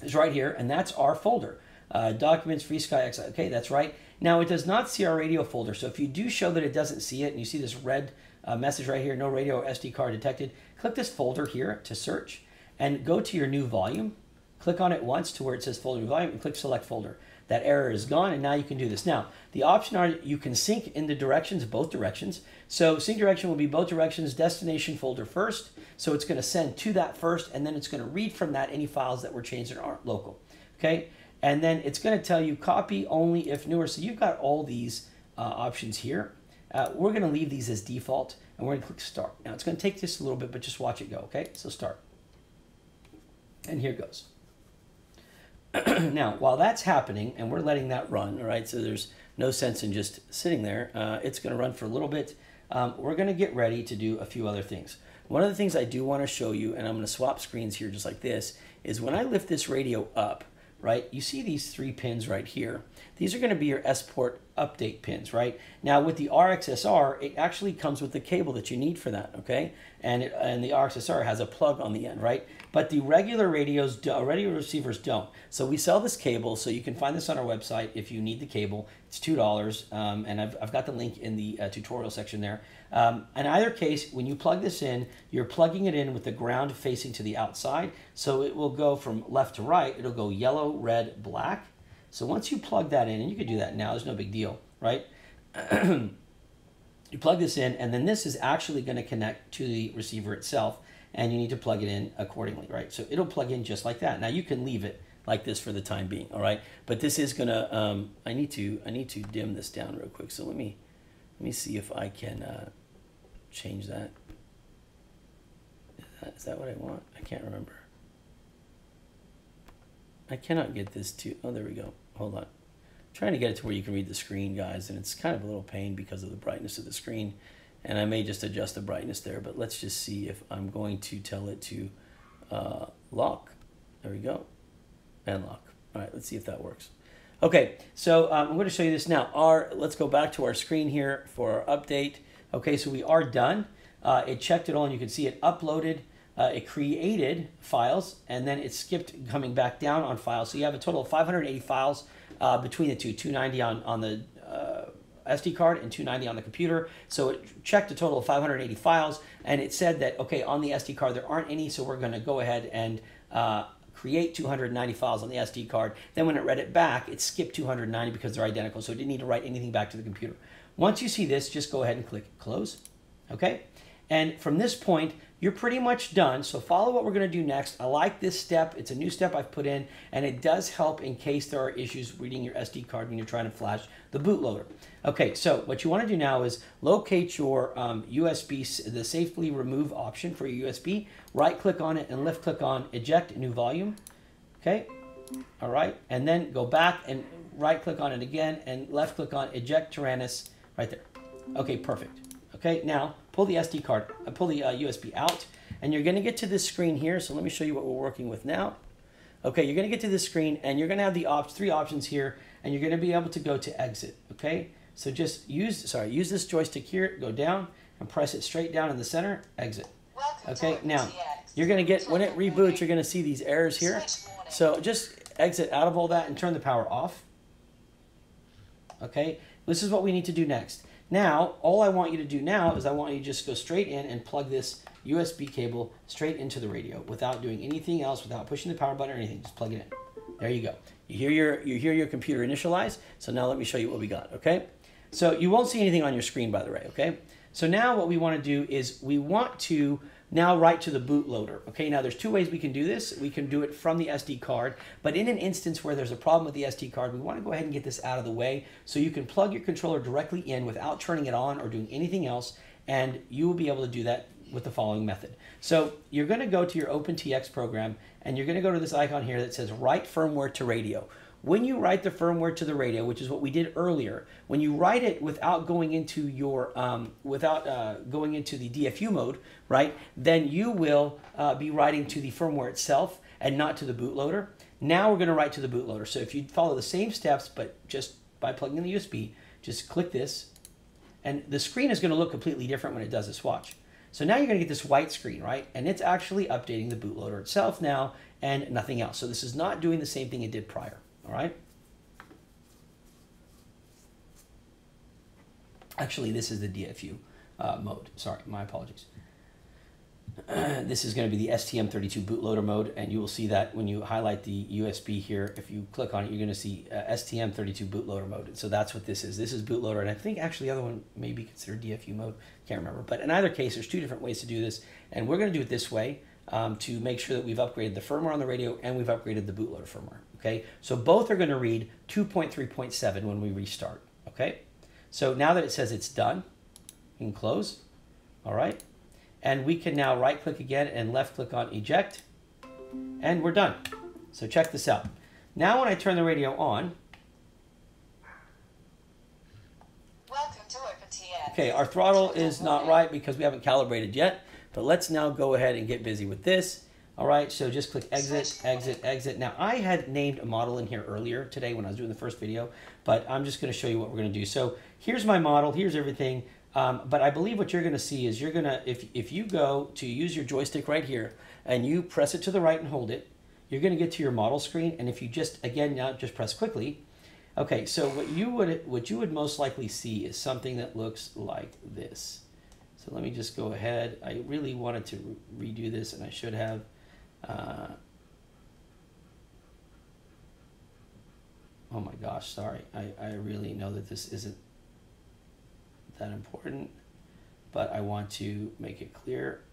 is right here, and that's our folder. Uh, documents, FrSky, X-Lite. Okay, that's right. Now, it does not see our radio folder. So if you do show that it doesn't see it, and you see this red uh, message right here, no radio or S D card detected, click this folder here to search, and go to your new volume. Click on it once to where it says folder new volume, and click select folder. That error is gone, and now you can do this. Now, the option are you can sync in the directions, both directions. So sync direction will be both directions, destination folder first. So it's going to send to that first, and then it's going to read from that any files that were changed and aren't local. Okay, and then it's going to tell you copy only if newer. So you've got all these uh, options here. Uh, we're going to leave these as default, and we're going to click start. Now, it's going to take this a little bit, but just watch it go. Okay, so start. And here goes. Now, while that's happening, and we're letting that run, all right, so there's no sense in just sitting there. Uh, it's going to run for a little bit. Um, we're going to get ready to do a few other things. One of the things I do want to show you, and I'm going to swap screens here just like this, is when I lift this radio up, right, you see these three pins right here. These are going to be your S-Port update pins, right? Now, with the R X S R, it actually comes with the cable that you need for that, okay? And, it, and the R X S R has a plug on the end, right? But the regular radios, regular receivers don't. So we sell this cable, so you can find this on our website if you need the cable. It's two dollars, um, and I've, I've got the link in the uh, tutorial section there. Um, in either case, when you plug this in, you're plugging it in with the ground facing to the outside, so it will go from left to right. It'll go yellow, red, black. So once you plug that in, and you can do that now, there's no big deal, right? You plug this in, and then this is actually going to connect to the receiver itself, and you need to plug it in accordingly, right? So it'll plug in just like that. Now you can leave it like this for the time being, all right? But this is going to, um, I need to, I need to dim this down real quick. So let me, let me see if I can uh, change that. Is that, is that what I want? I can't remember. I cannot get this to, oh, there we go. Hold on. I'm trying to get it to where you can read the screen, guys, and it's kind of a little pain because of the brightness of the screen, and I may just adjust the brightness there, but let's just see if I'm going to tell it to uh, lock. There we go. And lock. All right, let's see if that works. Okay, so um, I'm going to show you this now. Our, let's go back to our screen here for our update. Okay, so we are done. Uh, it checked it all, and you can see it uploaded. Uh, it created files, and then it skipped coming back down on files. So you have a total of five hundred eighty files uh, between the two, two ninety on, on the uh, S D card and two ninety on the computer. So it checked a total of five hundred eighty files, and it said that, okay, on the S D card there aren't any, so we're going to go ahead and uh, create two hundred ninety files on the S D card. Then when it read it back, it skipped two hundred ninety because they're identical, so it didn't need to write anything back to the computer. Once you see this, just go ahead and click close, okay? And from this point, you're pretty much done. So follow what we're going to do next. I like this step. It's a new step I've put in, and it does help in case there are issues reading your S D card when you're trying to flash the bootloader. Okay, so what you want to do now is locate your um, U S B, the safely remove option for your U S B. Right-click on it and left-click on eject new volume. Okay, all right. And then go back and right-click on it again and left-click on eject Taranis right there. Okay, perfect. Okay, now pull the S D card, pull the uh, U S B out, and you're going to get to this screen here. So let me show you what we're working with now. Okay, you're going to get to this screen, and you're going to have the op three options here, and you're going to be able to go to exit. Okay, so just use sorry use this joystick here, go down, and press it straight down in the center. Exit. Okay, now you're going to get when it reboots, you're going to see these errors here. So just exit out of all that and turn the power off. Okay, this is what we need to do next. Now, all I want you to do now is I want you to just go straight in and plug this U S B cable straight into the radio without doing anything else, without pushing the power button or anything. Just plug it in. There you go. You hear your, you hear your computer initialize. So now let me show you what we got, okay? So you won't see anything on your screen, by the way, okay? So now what we want to do is we want to now write to the bootloader. Okay, now there's two ways we can do this. We can do it from the S D card, but in an instance where there's a problem with the S D card, we want to go ahead and get this out of the way so you can plug your controller directly in without turning it on or doing anything else, and you will be able to do that with the following method. So you're going to go to your OpenTX program, and you're going to go to this icon here that says Write Firmware to Radio. When you write the firmware to the radio, which is what we did earlier, when you write it without going into your um, without uh, going into the D F U mode, right? Then you will uh, be writing to the firmware itself and not to the bootloader. Now we're going to write to the bootloader. So if you follow the same steps, but just by plugging in the U S B, just click this, and the screen is going to look completely different when it does this. Watch. So now you're going to get this white screen, right? And it's actually updating the bootloader itself now and nothing else. So this is not doing the same thing it did prior. All right. Actually, this is the D F U uh, mode. Sorry, my apologies. Uh, this is going to be the S T M thirty-two bootloader mode, and you will see that when you highlight the U S B here, if you click on it, you're going to see uh, S T M thirty-two bootloader mode. And so that's what this is. This is bootloader, and I think actually the other one may be considered D F U mode. Can't remember. But in either case, there's two different ways to do this, and we're going to do it this way um, to make sure that we've upgraded the firmware on the radio and we've upgraded the bootloader firmware. Okay, so both are going to read two point three point seven when we restart. Okay, so now that it says it's done, you can close. All right. And we can now right click again and left click on eject, and we're done. So check this out. Now when I turn the radio on, welcome to OpenTX. Okay, our throttle is not right because we haven't calibrated yet, but let's now go ahead and get busy with this. All right, so just click exit, exit, exit. Now I had named a model in here earlier today when I was doing the first video, but I'm just gonna show you what we're gonna do. So here's my model, here's everything. Um, but I believe what you're going to see is you're going to, if, if you go to use your joystick right here and you press it to the right and hold it, you're going to get to your model screen. And if you just, again, now just press quickly. Okay, so what you would, what you would most likely see is something that looks like this. So let me just go ahead. I really wanted to re redo this, and I should have. Uh, oh my gosh, sorry. I, I really know that this isn't that important, but I want to make it clear.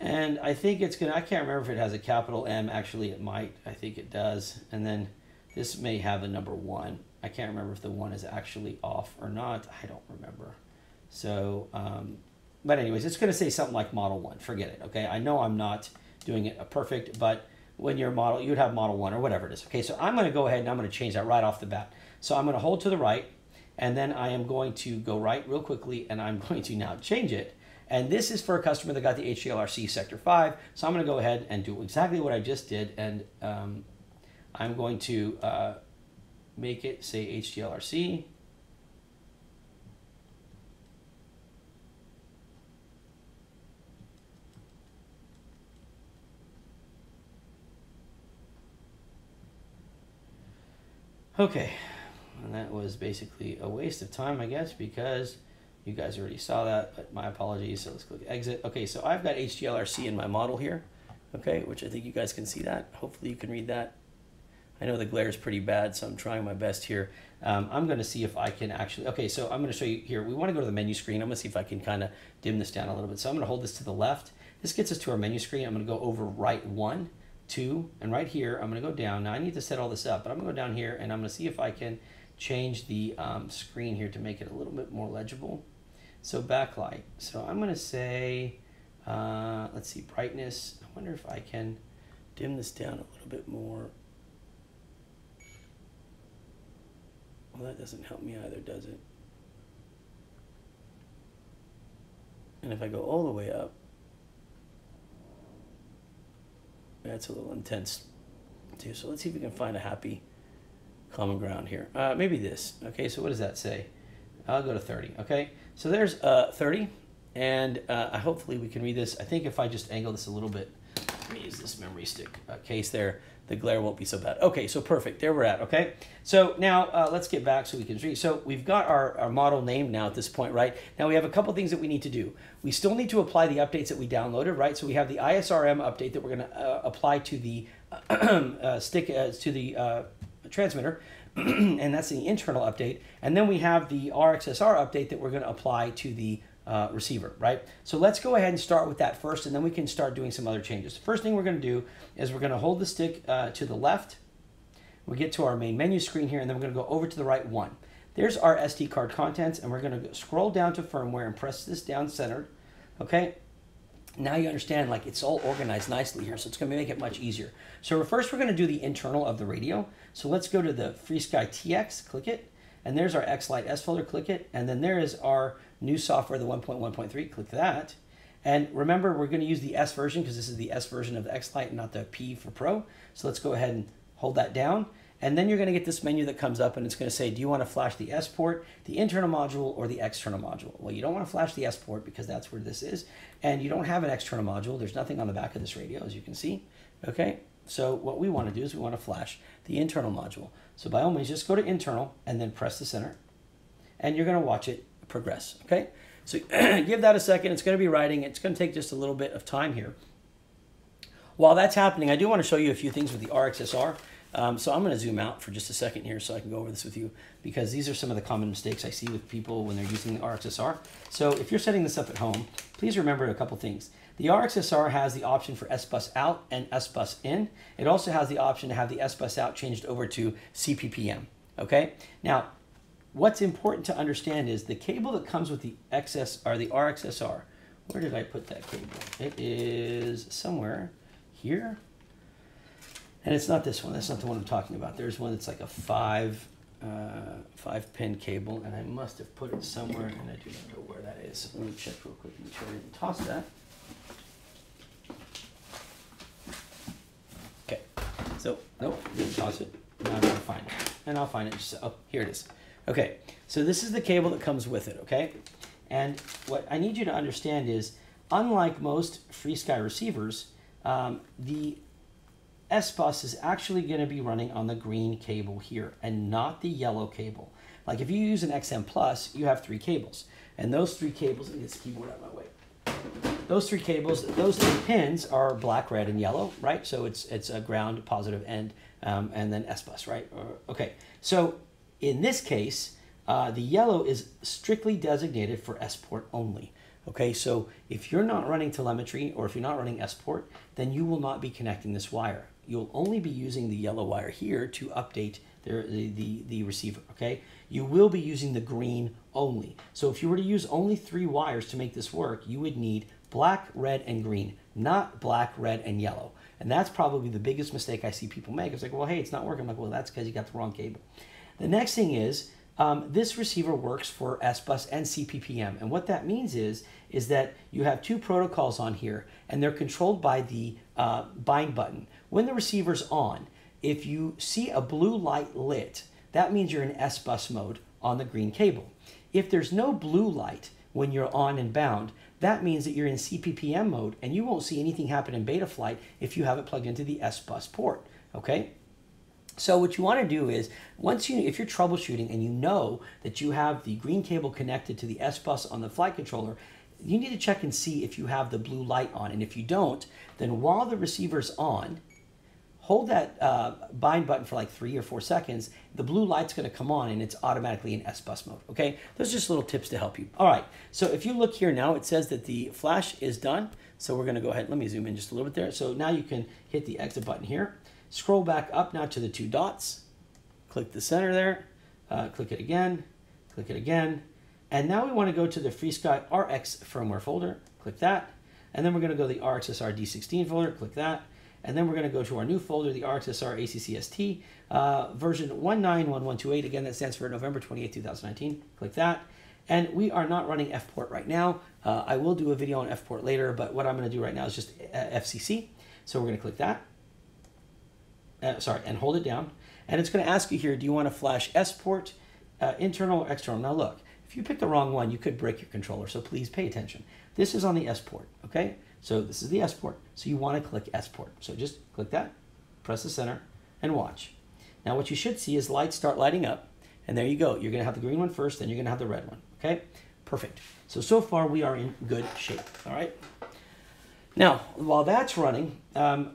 And I think it's gonna, I can't remember if it has a capital M. Actually, it might. I think it does. And then this may have a number one. I can't remember if the one is actually off or not. I don't remember. So, um, but anyways, it's gonna say something like model one. Forget it, okay? I know I'm not doing it perfect, but when your model, you'd have model one or whatever it is. Okay, so I'm going to go ahead and I'm going to change that right off the bat. So I'm going to hold to the right, and then I am going to go right real quickly, and I'm going to now change it. And this is for a customer that got the H G L R C Sector five. So I'm going to go ahead and do exactly what I just did, and um, I'm going to uh, make it say H G L R C. Okay, and that was basically a waste of time, I guess, because you guys already saw that, but my apologies. So let's click exit. Okay, so I've got H G L R C in my model here, okay, which I think you guys can see that. Hopefully you can read that. I know the glare is pretty bad, so I'm trying my best here. Um, I'm gonna see if I can actually, okay, so I'm gonna show you here. We wanna go to the menu screen. I'm gonna see if I can kind of dim this down a little bit. So I'm gonna hold this to the left. This gets us to our menu screen. I'm gonna go over right one, two, and right here, I'm gonna go down. Now I need to set all this up, but I'm gonna go down here and I'm gonna see if I can change the um, screen here to make it a little bit more legible. So backlight, so I'm gonna say, uh, let's see, brightness. I wonder if I can dim this down a little bit more. Well, that doesn't help me either, does it? And if I go all the way up, that's a little intense too. So let's see if we can find a happy common ground here. Uh, maybe this. Okay, so what does that say? I'll go to thirty. Okay, so there's uh, thirty, and uh, hopefully we can read this. I think if I just angle this a little bit, let me use this memory stick uh, case there, the glare won't be so bad. Okay, so perfect. There we're at. Okay, so now uh, let's get back so we can read. So we've got our, our model named now at this point, right? Now we have a couple things that we need to do. We still need to apply the updates that we downloaded, right? So we have the I S R M update that we're going to uh, apply to the uh, uh, stick uh, to the uh, transmitter, and that's the internal update. And then we have the R X S R update that we're going to apply to the Uh, receiver, right? So let's go ahead and start with that first, and then we can start doing some other changes. The first thing we're going to do is we're going to hold the stick uh, to the left. We get to our main menu screen here, and then we're going to go over to the right one. There's our S D card contents, and we're going to scroll down to firmware and press this down centered. Okay, now you understand, like, it's all organized nicely here, so it's going to make it much easier. So first we're going to do the internal of the radio. So let's go to the FrSky T X, click it, and there's our X-Lite S folder, click it, and then there is our new software, the one point one point three, click that. And remember, we're going to use the S version because this is the S version of the X-Lite, not the P for Pro. So let's go ahead and hold that down. And then you're going to get this menu that comes up, and it's going to say, do you want to flash the S port, the internal module, or the external module? Well, you don't want to flash the S port because that's where this is, and you don't have an external module. There's nothing on the back of this radio, as you can see. Okay, so what we want to do is we want to flash the internal module. So by all means, just go to internal and then press the center, and you're going to watch it progress. Okay, so give that a second. It's going to be writing. It's going to take just a little bit of time here. While that's happening, I do want to show you a few things with the R X S R. Um, so I'm going to zoom out for just a second here so I can go over this with you, because these are some of the common mistakes I see with people when they're using the R X S R. So if you're setting this up at home, please remember a couple things. The R X S R has the option for S bus out and S bus in. It also has the option to have the S bus out changed over to C P P M. Okay? Now, what's important to understand is the cable that comes with the X S or the R X S R. Where did I put that cable? It is somewhere here. And it's not this one. That's not the one I'm talking about. There's one that's like a five, uh, five pin cable, and I must have put it somewhere, and I do not know where that is. Let me check real quick and make sure I didn't toss that. Okay. So nope, didn't toss it. Now I'm gonna find it, and I'll find it. Just, oh, here it is. Okay. So this is the cable that comes with it. Okay. And what I need you to understand is, unlike most FreeSky receivers, um, the S bus is actually going to be running on the green cable here and not the yellow cable. Like if you use an X M Plus, you have three cables. And those three cables, let me get this keyboard out of my way. Those three cables, those three pins are black, red, and yellow, right? So it's it's a ground, positive, end, um, and then S bus, right? Or, okay, so in this case, uh, the yellow is strictly designated for S port only. Okay, so if you're not running telemetry or if you're not running S port, then you will not be connecting this wire. You'll only be using the yellow wire here to update the, the, the, the receiver, okay? You will be using the green only. So if you were to use only three wires to make this work, you would need black, red, and green, not black, red, and yellow. And that's probably the biggest mistake I see people make. It's like, well, hey, it's not working. I'm like, well, that's because you got the wrong cable. The next thing is, Um, this receiver works for S bus and C P P M. And what that means is, is that you have two protocols on here, and they're controlled by the uh, bind button. When the receiver's on, if you see a blue light lit, that means you're in S bus mode on the green cable. If there's no blue light when you're on and bound, that means that you're in C P P M mode, and you won't see anything happen in Betaflight if you have it plugged into the S bus port, okay? So what you want to do is, once you, if you're troubleshooting and you know that you have the green cable connected to the S bus on the flight controller, you need to check and see if you have the blue light on. And if you don't, then while the receiver's on, hold that uh, bind button for like three or four seconds. The blue light's going to come on, and it's automatically in S bus mode. Okay, those are just little tips to help you. All right, so if you look here now, it says that the flash is done. So we're going to go ahead. Let me zoom in just a little bit there. So now you can hit the exit button here. Scroll back up now to the two dots, click the center there, uh, click it again, click it again, and now we want to go to the FreeSky R X firmware folder, click that, and then we're going to go to the R X S R D sixteen folder, click that, and then we're going to go to our new folder, the R X S R A C C S T, uh, version one nine one one two eight, again that stands for November twenty-eighth two thousand nineteen, click that. And we are not running F port right now. Uh, I will do a video on F port later, but what I'm going to do right now is just uh, F C C, so we're going to click that. Uh, sorry, and hold it down, and it's going to ask you here, do you want to flash S port, uh, internal or external? Now look, if you pick the wrong one, you could break your controller, so please pay attention. This is on the S port, okay? So this is the S port, so you want to click S port. So just click that, press the center, and watch. Now what you should see is lights start lighting up, and there you go. You're going to have the green one first, then you're going to have the red one, okay? Perfect. So, so far we are in good shape, all right? Now, while that's running, um,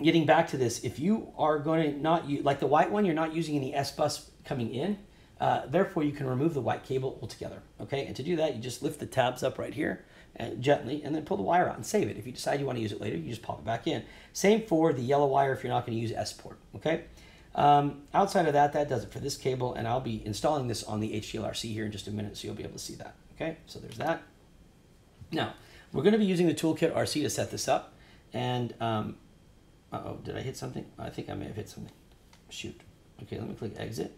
getting back to this, if you are going to not use, like the white one, you're not using any S bus coming in, uh, therefore you can remove the white cable altogether, okay? And to do that, you just lift the tabs up right here and gently, and then pull the wire out and save it. If you decide you want to use it later, you just pop it back in. Same for the yellow wire if you're not going to use S port, okay? Um, outside of that, that does it for this cable, and I'll be installing this on the H G L R C here in just a minute, so you'll be able to see that, okay? So there's that. Now, we're going to be using the Toolkit R C to set this up, and um, Uh-oh, did I hit something? I think I may have hit something. Shoot. Okay, let me click exit.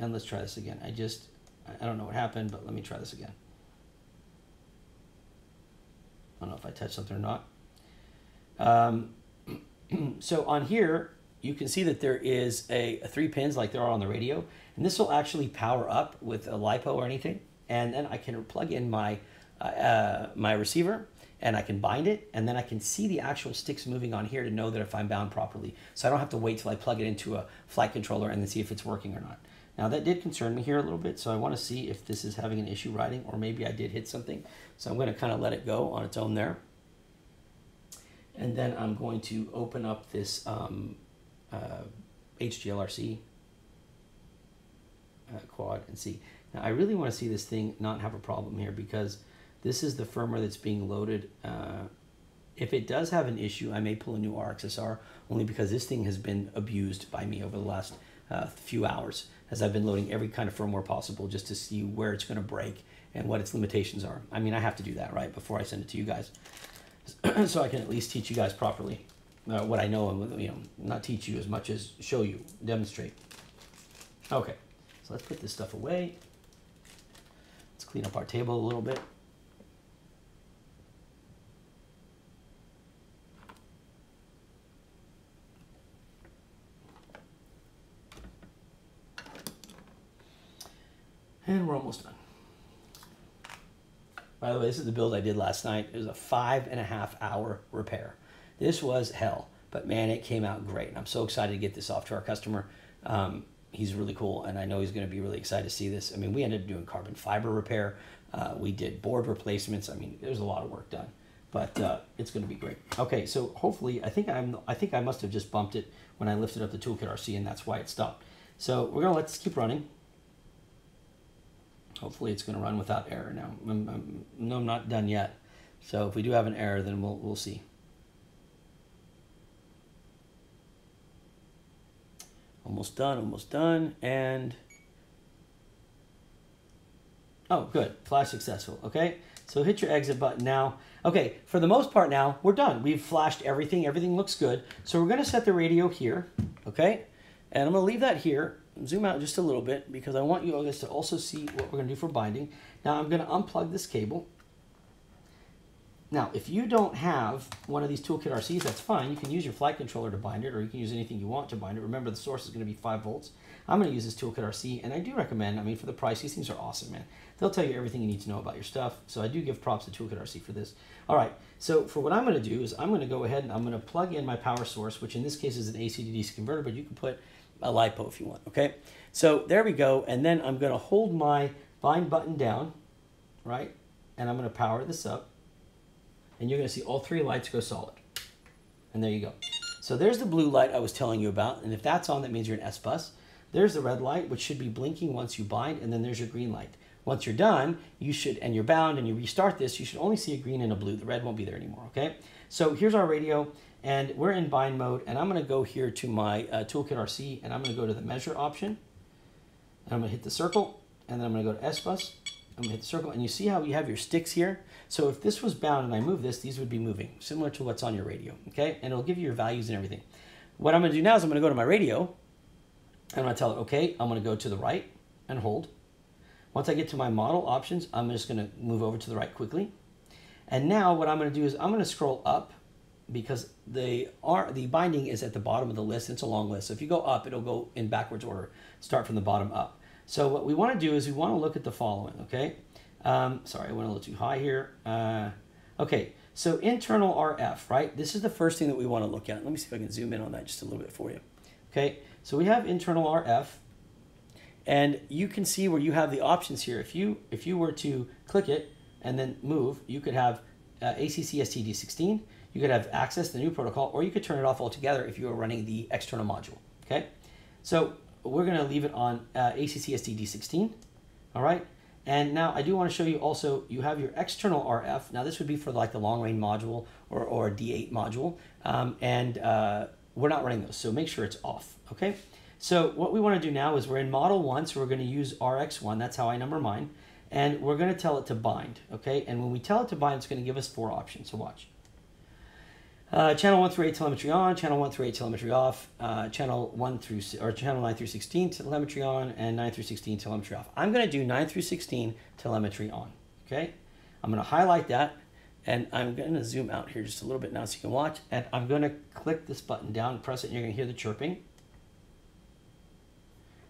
And let's try this again. I just, I don't know what happened, but let me try this again. I don't know if I touched something or not. Um, so on here, you can see that there is a, a three pins like there are on the radio, and this will actually power up with a LiPo or anything, and then I can plug in my uh, my receiver and I can bind it, and then I can see the actual sticks moving on here to know that if I'm bound properly. So I don't have to wait till I plug it into a flight controller and then see if it's working or not. Now that did concern me here a little bit, so I want to see if this is having an issue riding, or maybe I did hit something. So I'm going to kind of let it go on its own there. And then I'm going to open up this um, uh, H G L R C uh, quad and see. Now I really want to see this thing not have a problem here, because this is the firmware that's being loaded. Uh, if it does have an issue, I may pull a new R X S R, only because this thing has been abused by me over the last uh, few hours, as I've been loading every kind of firmware possible just to see where it's going to break and what its limitations are. I mean, I have to do that, right, before I send it to you guys, so I can at least teach you guys properly uh, what I know, and, you know, not teach you as much as show you, demonstrate. Okay, so let's put this stuff away. Let's clean up our table a little bit. And we're almost done. By the way, this is the build I did last night. It was a five and a half hour repair. This was hell, but man, it came out great. And I'm so excited to get this off to our customer. Um, he's really cool, and I know he's gonna be really excited to see this. I mean, we ended up doing carbon fiber repair. Uh, we did board replacements. I mean, there's a lot of work done, but uh, it's gonna be great. Okay, so hopefully, I think, I'm, I think I must have just bumped it when I lifted up the Toolkit R C, and that's why it stopped. So we're gonna let this keep running. Hopefully it's going to run without error now. I'm, I'm, no, I'm not done yet. So if we do have an error, then we'll, we'll see. Almost done, almost done. And, oh, good. Flash successful. Okay. So hit your exit button now. Okay. For the most part now, we're done. We've flashed everything. Everything looks good. So we're going to set the radio here. Okay. And I'm going to leave that here. Zoom out just a little bit, because I want you guys to also see what we're going to do for binding. Now I'm going to unplug this cable. Now, if you don't have one of these Toolkit R Cs, that's fine. You can use your flight controller to bind it, or you can use anything you want to bind it. Remember, the source is going to be five volts. I'm going to use this Toolkit R C, and I do recommend, I mean, for the price, these things are awesome, man. They'll tell you everything you need to know about your stuff, so I do give props to Toolkit R C for this. All right, so for what I'm going to do is I'm going to go ahead and I'm going to plug in my power source, which in this case is an A C to D C converter, but you can put a LiPo if you want, okay? So there we go, and then I'm gonna hold my bind button down, right? And I'm gonna power this up, and you're gonna see all three lights go solid. And there you go. So there's the blue light I was telling you about, and if that's on, that means you're an S bus. There's the red light, which should be blinking once you bind, and then there's your green light. Once you're done, you should, and you're bound, and you restart this, you should only see a green and a blue. The red won't be there anymore, okay? So here's our radio, and we're in bind mode, and I'm gonna go here to my uh, Toolkit R C, and I'm gonna go to the measure option, and I'm gonna hit the circle, and then I'm gonna go to S bus, I'm gonna hit the circle, and you see how you have your sticks here? So if this was bound and I move this, these would be moving, similar to what's on your radio, okay? And it'll give you your values and everything. What I'm gonna do now is I'm gonna go to my radio, and I'm gonna tell it, okay, I'm gonna go to the right and hold. Once I get to my model options, I'm just gonna move over to the right quickly. And now what I'm gonna do is I'm gonna scroll up, because the are the binding is at the bottom of the list. It's a long list. So if you go up, it'll go in backwards order. Start from the bottom up. So what we want to do is we want to look at the following, okay? Um, sorry, I went a little too high here. Uh, okay, so internal R F, right? This is the first thing that we want to look at. Let me see if I can zoom in on that just a little bit for you. Okay, so we have internal R F, and you can see where you have the options here. If you, if you were to click it and then move, you could have uh, A C C S T D sixteen, you could have access to the new protocol, or you could turn it off altogether if you were running the external module, okay? So we're gonna leave it on uh, A C C S T D sixteen, all right? And now I do wanna show you also, you have your external R F. Now this would be for like the long range module or, or D eight module, um, and uh, we're not running those, so make sure it's off, okay? So what we wanna do now is we're in model one, so we're gonna use R X one, that's how I number mine, and we're gonna tell it to bind, okay? And when we tell it to bind, it's gonna give us four options, so watch. Uh, channel one through eight telemetry on, channel one through eight telemetry off, uh, channel one through or channel nine through sixteen telemetry on, and nine through sixteen telemetry off. I'm going to do nine through sixteen telemetry on. Okay, I'm going to highlight that, And I'm going to zoom out here just a little bit now so you can watch. And I'm going to click this button down, press it, and you're going to hear the chirping.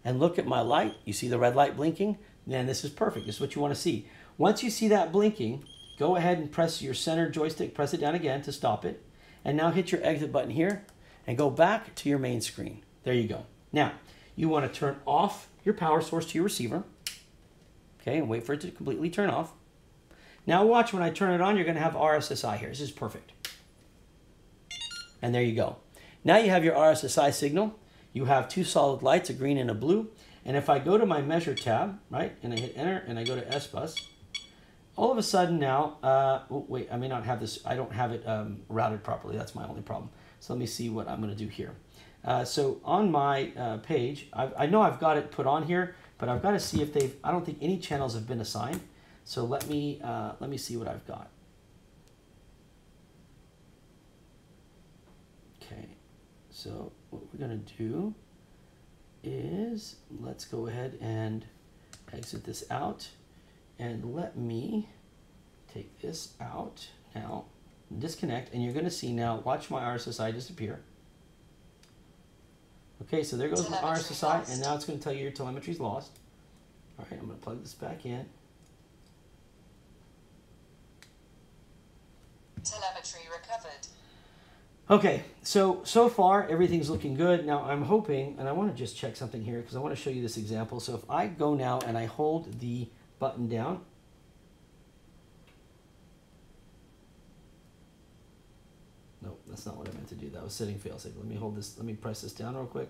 And look at my light. You see the red light blinking? Then this is perfect. This is what you want to see. Once you see that blinking, go ahead and press your center joystick, press it down again to stop it. And now hit your exit button here and go back to your main screen. There you go. Now, you want to turn off your power source to your receiver. Okay, and wait for it to completely turn off. Now watch, when I turn it on, you're going to have R S S I here. This is perfect. And there you go. Now you have your R S S I signal. You have two solid lights, a green and a blue. And if I go to my measure tab, right, and I hit enter, and I go to S bus, all of a sudden now, uh, oh, wait, I may not have this. I don't have it um, routed properly. That's my only problem. So let me see what I'm going to do here. Uh, so on my uh, page, I've, I know I've got it put on here, but I've got to see if they've, I don't think any channels have been assigned. So let me, uh, let me see what I've got. Okay, so what we're going to do is let's go ahead and exit this out. And let me take this out now, disconnect, and you're going to see now, watch my R S S I disappear. Okay, so there goes my R S S I, lost. And now it's going to tell you your telemetry's lost. All right, I'm going to plug this back in. Telemetry recovered. Okay, so, so far, everything's looking good. Now, I'm hoping, and I want to just check something here because I want to show you this example. So if I go now and I hold the button down. Nope, that's not what I meant to do. That was setting failsafe. Let me hold this. Let me press this down real quick.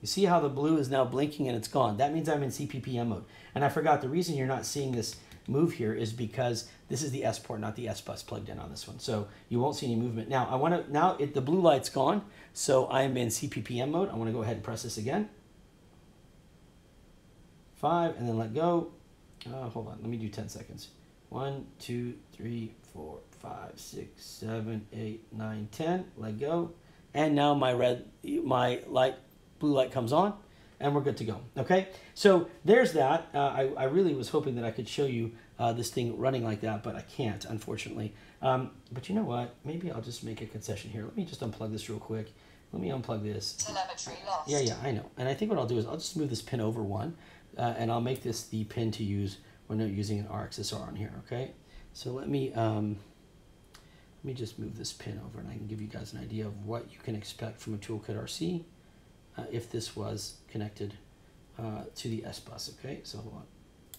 You see how the blue is now blinking and it's gone. That means I'm in C P P M mode. And I forgot, the reason you're not seeing this move here is because this is the S port, not the S bus plugged in on this one. So you won't see any movement. Now I want to, now it, the blue light's gone. So I'm in C P P M mode. I want to go ahead and press this again. Five and then let go. Uh, hold on, let me do ten seconds. One, two, three, four, five, six, seven, eight, nine, ten. Let go. And now my red, my light, blue light comes on. And we're good to go, okay? So there's that. Uh, I, I really was hoping that I could show you uh, this thing running like that, but I can't, unfortunately. Um, but you know what? Maybe I'll just make a concession here. Let me just unplug this real quick. Let me unplug this. Telemetry lost. Yeah, yeah, I know. And I think what I'll do is I'll just move this pin over one, uh, and I'll make this the pin to use when I'm using an R X S R on here, okay? So let me, um, let me just move this pin over, and I can give you guys an idea of what you can expect from a Toolkit R C. Uh, if this was connected uh, to the S bus, okay? So hold on,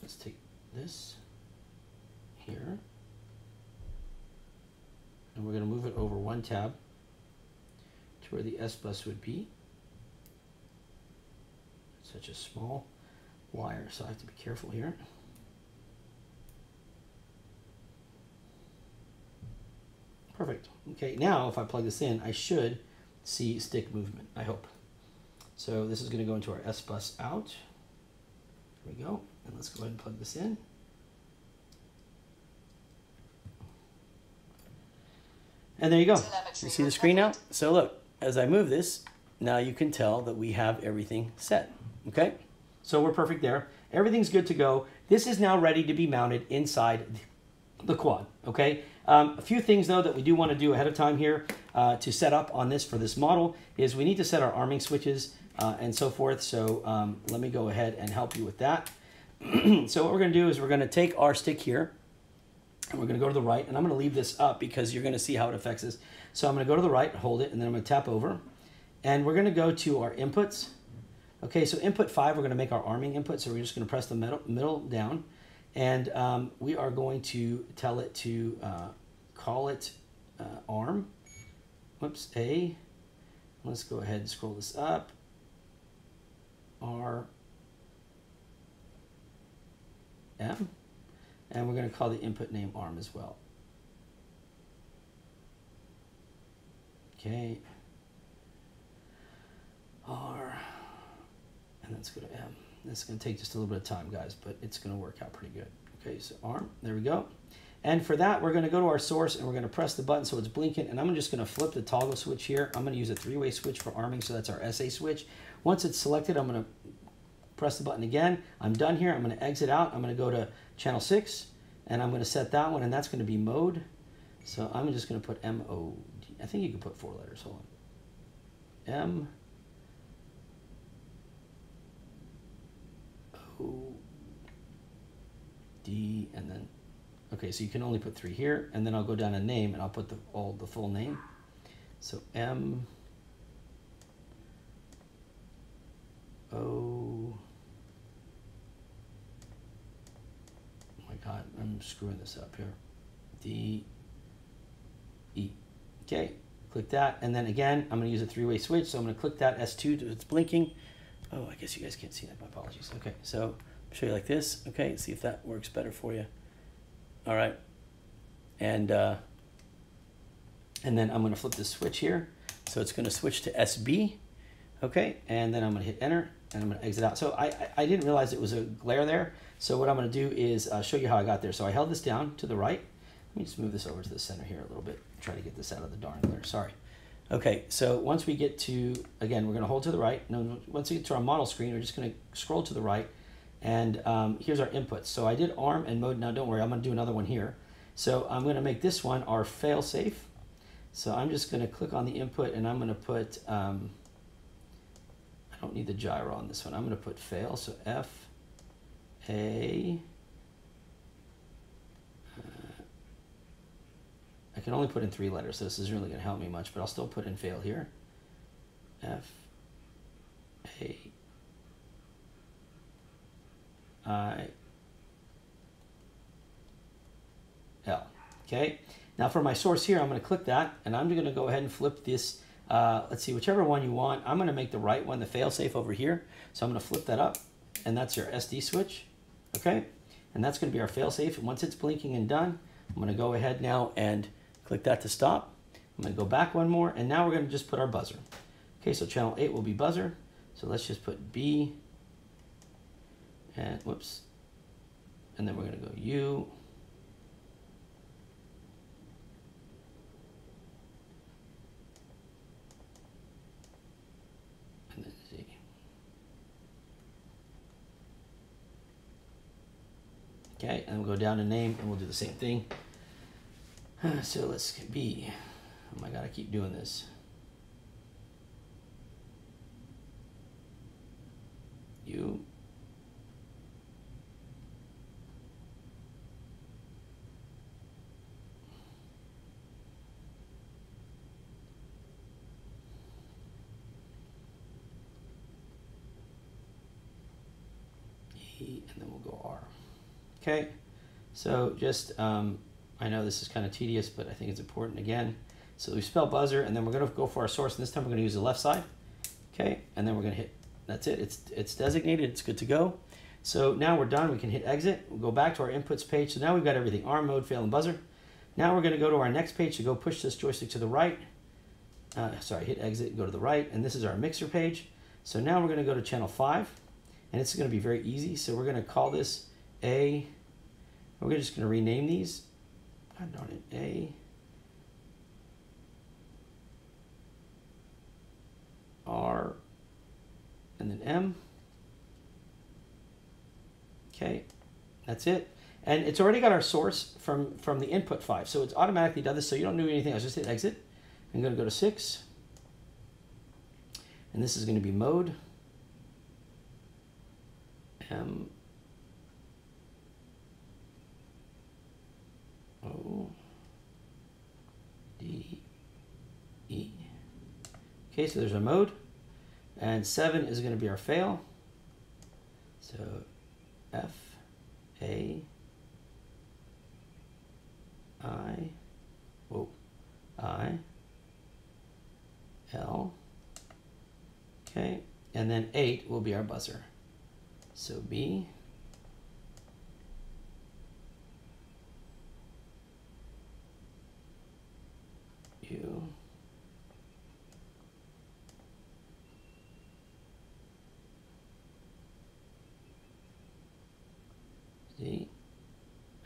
let's take this here, and we're going to move it over one tab to where the S bus would be. It's such a small wire, so I have to be careful here. Perfect. Okay, now if I plug this in, I should see stick movement, I hope. So this is going to go into our S bus out. There we go. And let's go ahead and plug this in. And there you go. You see the screen now? So look, as I move this, now you can tell that we have everything set. Okay? So we're perfect there. Everything's good to go. This is now ready to be mounted inside the quad. Okay? Um, a few things, though, that we do want to do ahead of time here uh, to set up on this for this model is we need to set our arming switches. Uh, and so forth. So um, let me go ahead and help you with that. So what we're going to do is we're going to take our stick here and we're going to go to the right, and I'm going to leave this up because you're going to see how it affects us. So I'm going to go to the right, hold it, and then I'm going to tap over, and we're going to go to our inputs. Okay, so input five, we're going to make our arming input. So we're just going to press the middle, middle down, and um, we are going to tell it to uh, call it uh, arm. Whoops, A. Let's go ahead and scroll this up. R M, and we're going to call the input name arm as well. Okay, R, and let's go to M. This is going to take just a little bit of time, guys, but it's going to work out pretty good. Okay, so arm, there we go. And for that, we're going to go to our source and we're going to press the button so it's blinking. And I'm just going to flip the toggle switch here. I'm going to use a three-way switch for arming, so that's our S A switch. Once it's selected, I'm going to press the button again. I'm done here. I'm going to exit out. I'm going to go to channel six, and I'm going to set that one, and that's going to be mode. So I'm just going to put M O D. I think you can put four letters. Hold on. M O D, and then, okay, so you can only put three here, and then I'll go down to name, and I'll put the, all the full name. So M O. Oh my God, I'm screwing this up here. D E. Okay, click that, and then again, I'm going to use a three-way switch. So I'm going to click that S two. It's blinking. Oh, I guess you guys can't see that. My apologies. Okay, so I'll show you like this. Okay, see if that works better for you. All right, and uh, and then I'm going to flip this switch here. So it's going to switch to S B. Okay, and then I'm going to hit enter, and I'm going to exit out. So I, I, I didn't realize it was a glare there. So what I'm going to do is uh, show you how I got there. So I held this down to the right. Let me just move this over to the center here a little bit. Try to get this out of the darn glare. Sorry. Okay, so once we get to, again, we're going to hold to the right. No, once we get to our model screen, we're just going to scroll to the right. And um, here's our inputs. So I did arm and mode. Now, don't worry, I'm going to do another one here. So I'm going to make this one our fail safe. So I'm just going to click on the input, and I'm going to put... Um, I don't need the gyro on this one. I'm going to put fail. So F A. Uh, I can only put in three letters, so this isn't really going to help me much, but I'll still put in fail here. F A I L. Okay. Now for my source here, I'm going to click that, and I'm going to go ahead and flip this. Uh, let's see, whichever one you want. I'm going to make the right one the fail-safe over here. So I'm going to flip that up, and that's your S D switch. Okay, and that's going to be our fail-safe. And once it's blinking and done, I'm going to go ahead now and click that to stop. I'm going to go back one more, and now we're going to just put our buzzer. Okay, so channel eight will be buzzer. So let's just put B, and whoops, and then we're going to go U. Okay, and we'll go down to name, and we'll do the same thing. So let's be, oh my God, I keep doing this. U. E, and then we'll go R. Okay, so just, um, I know this is kind of tedious, but I think it's important again. So we spell buzzer, and then we're going to go for our source, and this time we're going to use the left side. Okay, and then we're going to hit, that's it. It's, it's designated, it's good to go. So now we're done, we can hit exit, we'll go back to our inputs page. So now we've got everything, arm, mode, fail, and buzzer. Now we're going to go to our next page to go push this joystick to the right. Uh, sorry, hit exit, go to the right, and this is our mixer page. So now we're going to go to channel five, and it's going to be very easy. So we're going to call this A, we're just going to rename these. God darn it, A, R, and then M. Okay, that's it. And it's already got our source from, from the input five. So it's automatically done this, so you don't do anything else. Just hit exit. I'm going to go to six. And this is going to be mode. M. O D E. Okay, so there's our mode, and seven is going to be our fail. So F A I O I L. Okay, and then eight will be our buzzer. So B. U, Z,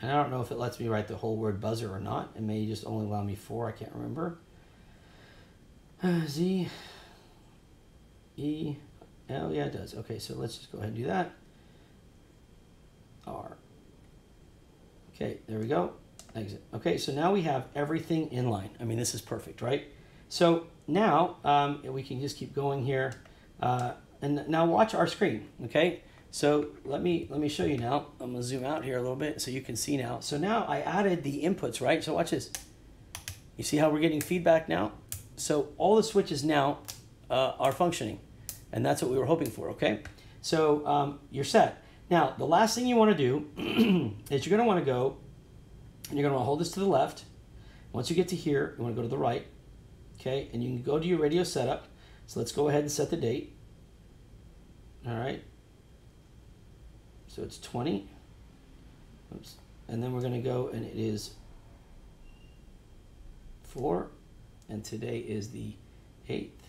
and I don't know if it lets me write the whole word buzzer or not. It may just only allow me four, I can't remember. Uh, Z, E, Oh, yeah, it does. Okay, so let's just go ahead and do that. R. Okay, there we go. Exit. Okay, so now we have everything in line. I mean, this is perfect, right? So now um, we can just keep going here. Uh, and now watch our screen, okay? So let me let me show you now. I'm going to zoom out here a little bit so you can see now. So now I added the inputs, right? So watch this. You see how we're getting feedback now? So all the switches now uh, are functioning. And that's what we were hoping for, okay? So um, you're set. Now, the last thing you want to do is you're going to want to go, and you're going to want to hold this to the left. Once you get to here, you want to go to the right, okay? And you can go to your radio setup. So let's go ahead and set the date. All right. So it's twenty. Oops. And then we're going to go, and it is four. And today is the eighth.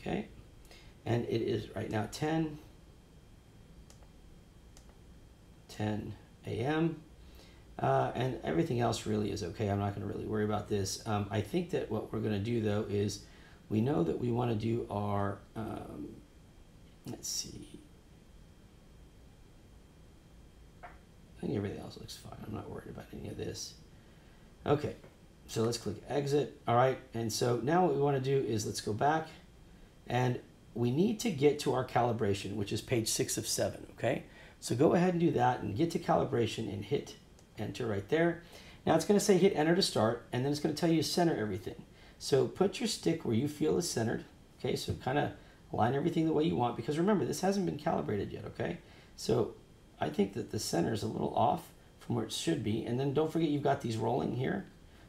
Okay. And it is right now ten a m Uh, and everything else really is okay. I'm not going to really worry about this. Um, I think that what we're going to do, though, is we know that we want to do our, um, let's see. I think everything else looks fine. I'm not worried about any of this. Okay. So let's click exit. All right. And so now what we want to do is let's go back. And we need to get to our calibration, which is page six of seven, okay? So go ahead and do that and get to calibration and hit enter right there. Now it's gonna say hit enter to start, and then it's gonna tell you to center everything. So put your stick where you feel is centered, okay? So kind of align everything the way you want, because remember, this hasn't been calibrated yet, okay? So I think that the center is a little off from where it should be, and then don't forget you've got these rolling here,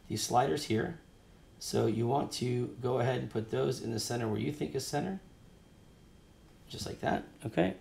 these sliders here. So you want to go ahead and put those in the center where you think is center, just like that, okay?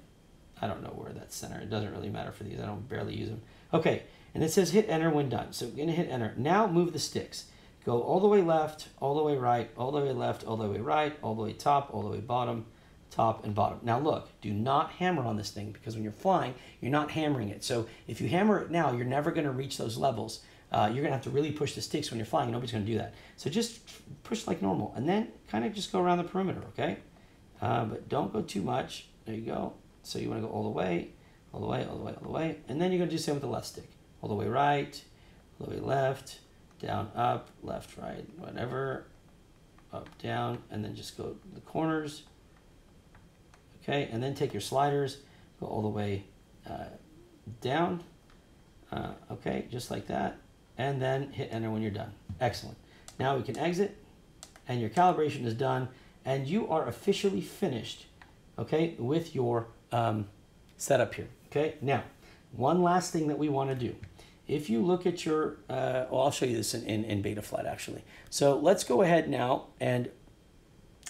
I don't know where that's center. It doesn't really matter for these. I don't barely use them. Okay, and it says hit enter when done. So we're gonna hit enter. Now move the sticks. Go all the way left, all the way right, all the way left, all the way right, all the way top, all the way bottom, top and bottom. Now look, do not hammer on this thing, because when you're flying, you're not hammering it. So if you hammer it now, you're never gonna reach those levels. Uh, you're gonna have to really push the sticks when you're flying. Nobody's gonna do that. So just push like normal, and then kind of just go around the perimeter, okay? Uh, but don't go too much. There you go. So you wanna go all the way, all the way, all the way, all the way, and then you're gonna do the same with the left stick. All the way right, all the way left, down, up, left, right, whatever, up, down, and then just go to the corners, okay? And then take your sliders, go all the way uh, down, uh, okay, just like that. And then hit enter when you're done. Excellent. Now we can exit, and your calibration is done, and you are officially finished, okay, with your um, setup here, okay? Now, one last thing that we want to do. If you look at your, uh, well, I'll show you this in, in, in Betaflight, actually. So let's go ahead now and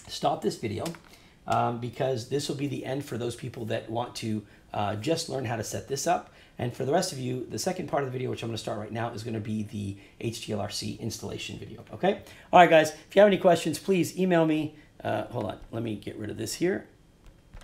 stop this video, um, because this will be the end for those people that want to uh, just learn how to set this up. And for the rest of you, the second part of the video, which I'm going to start right now, is going to be the H G L R C installation video, okay? All right, guys, if you have any questions, please email me. Uh, hold on, let me get rid of this here.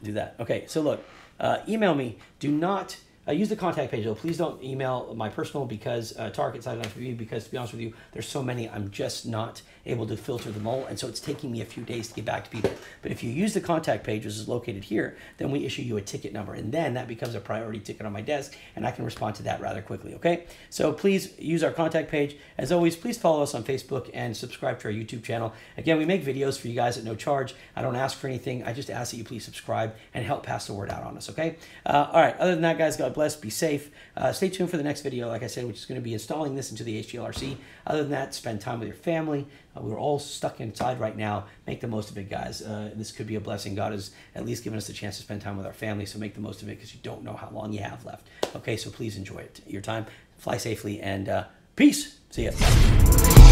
Do that. Okay, so look, uh, email me. Do not uh, use the contact page, though. Please don't email my personal, because uh, Tarek at Cyclone F P V, because to be honest with you, there's so many, I'm just not able to filter them all, and so it's taking me a few days to get back to people. But if you use the contact page, which is located here, then we issue you a ticket number, and then that becomes a priority ticket on my desk, and I can respond to that rather quickly, okay? So please use our contact page. As always, please follow us on Facebook and subscribe to our YouTube channel. Again, we make videos for you guys at no charge. I don't ask for anything. I just ask that you please subscribe and help pass the word out on us, okay? Uh, all right, other than that, guys, God bless, be safe. Uh, stay tuned for the next video, like I said, which is going to be installing this into the H G L R C. Other than that, spend time with your family. Uh, we're all stuck inside right now. Make the most of it, guys. Uh, this could be a blessing. God has at least given us the chance to spend time with our family, so make the most of it, because you don't know how long you have left. Okay, so please enjoy it, your time. Fly safely, and uh, peace. See ya.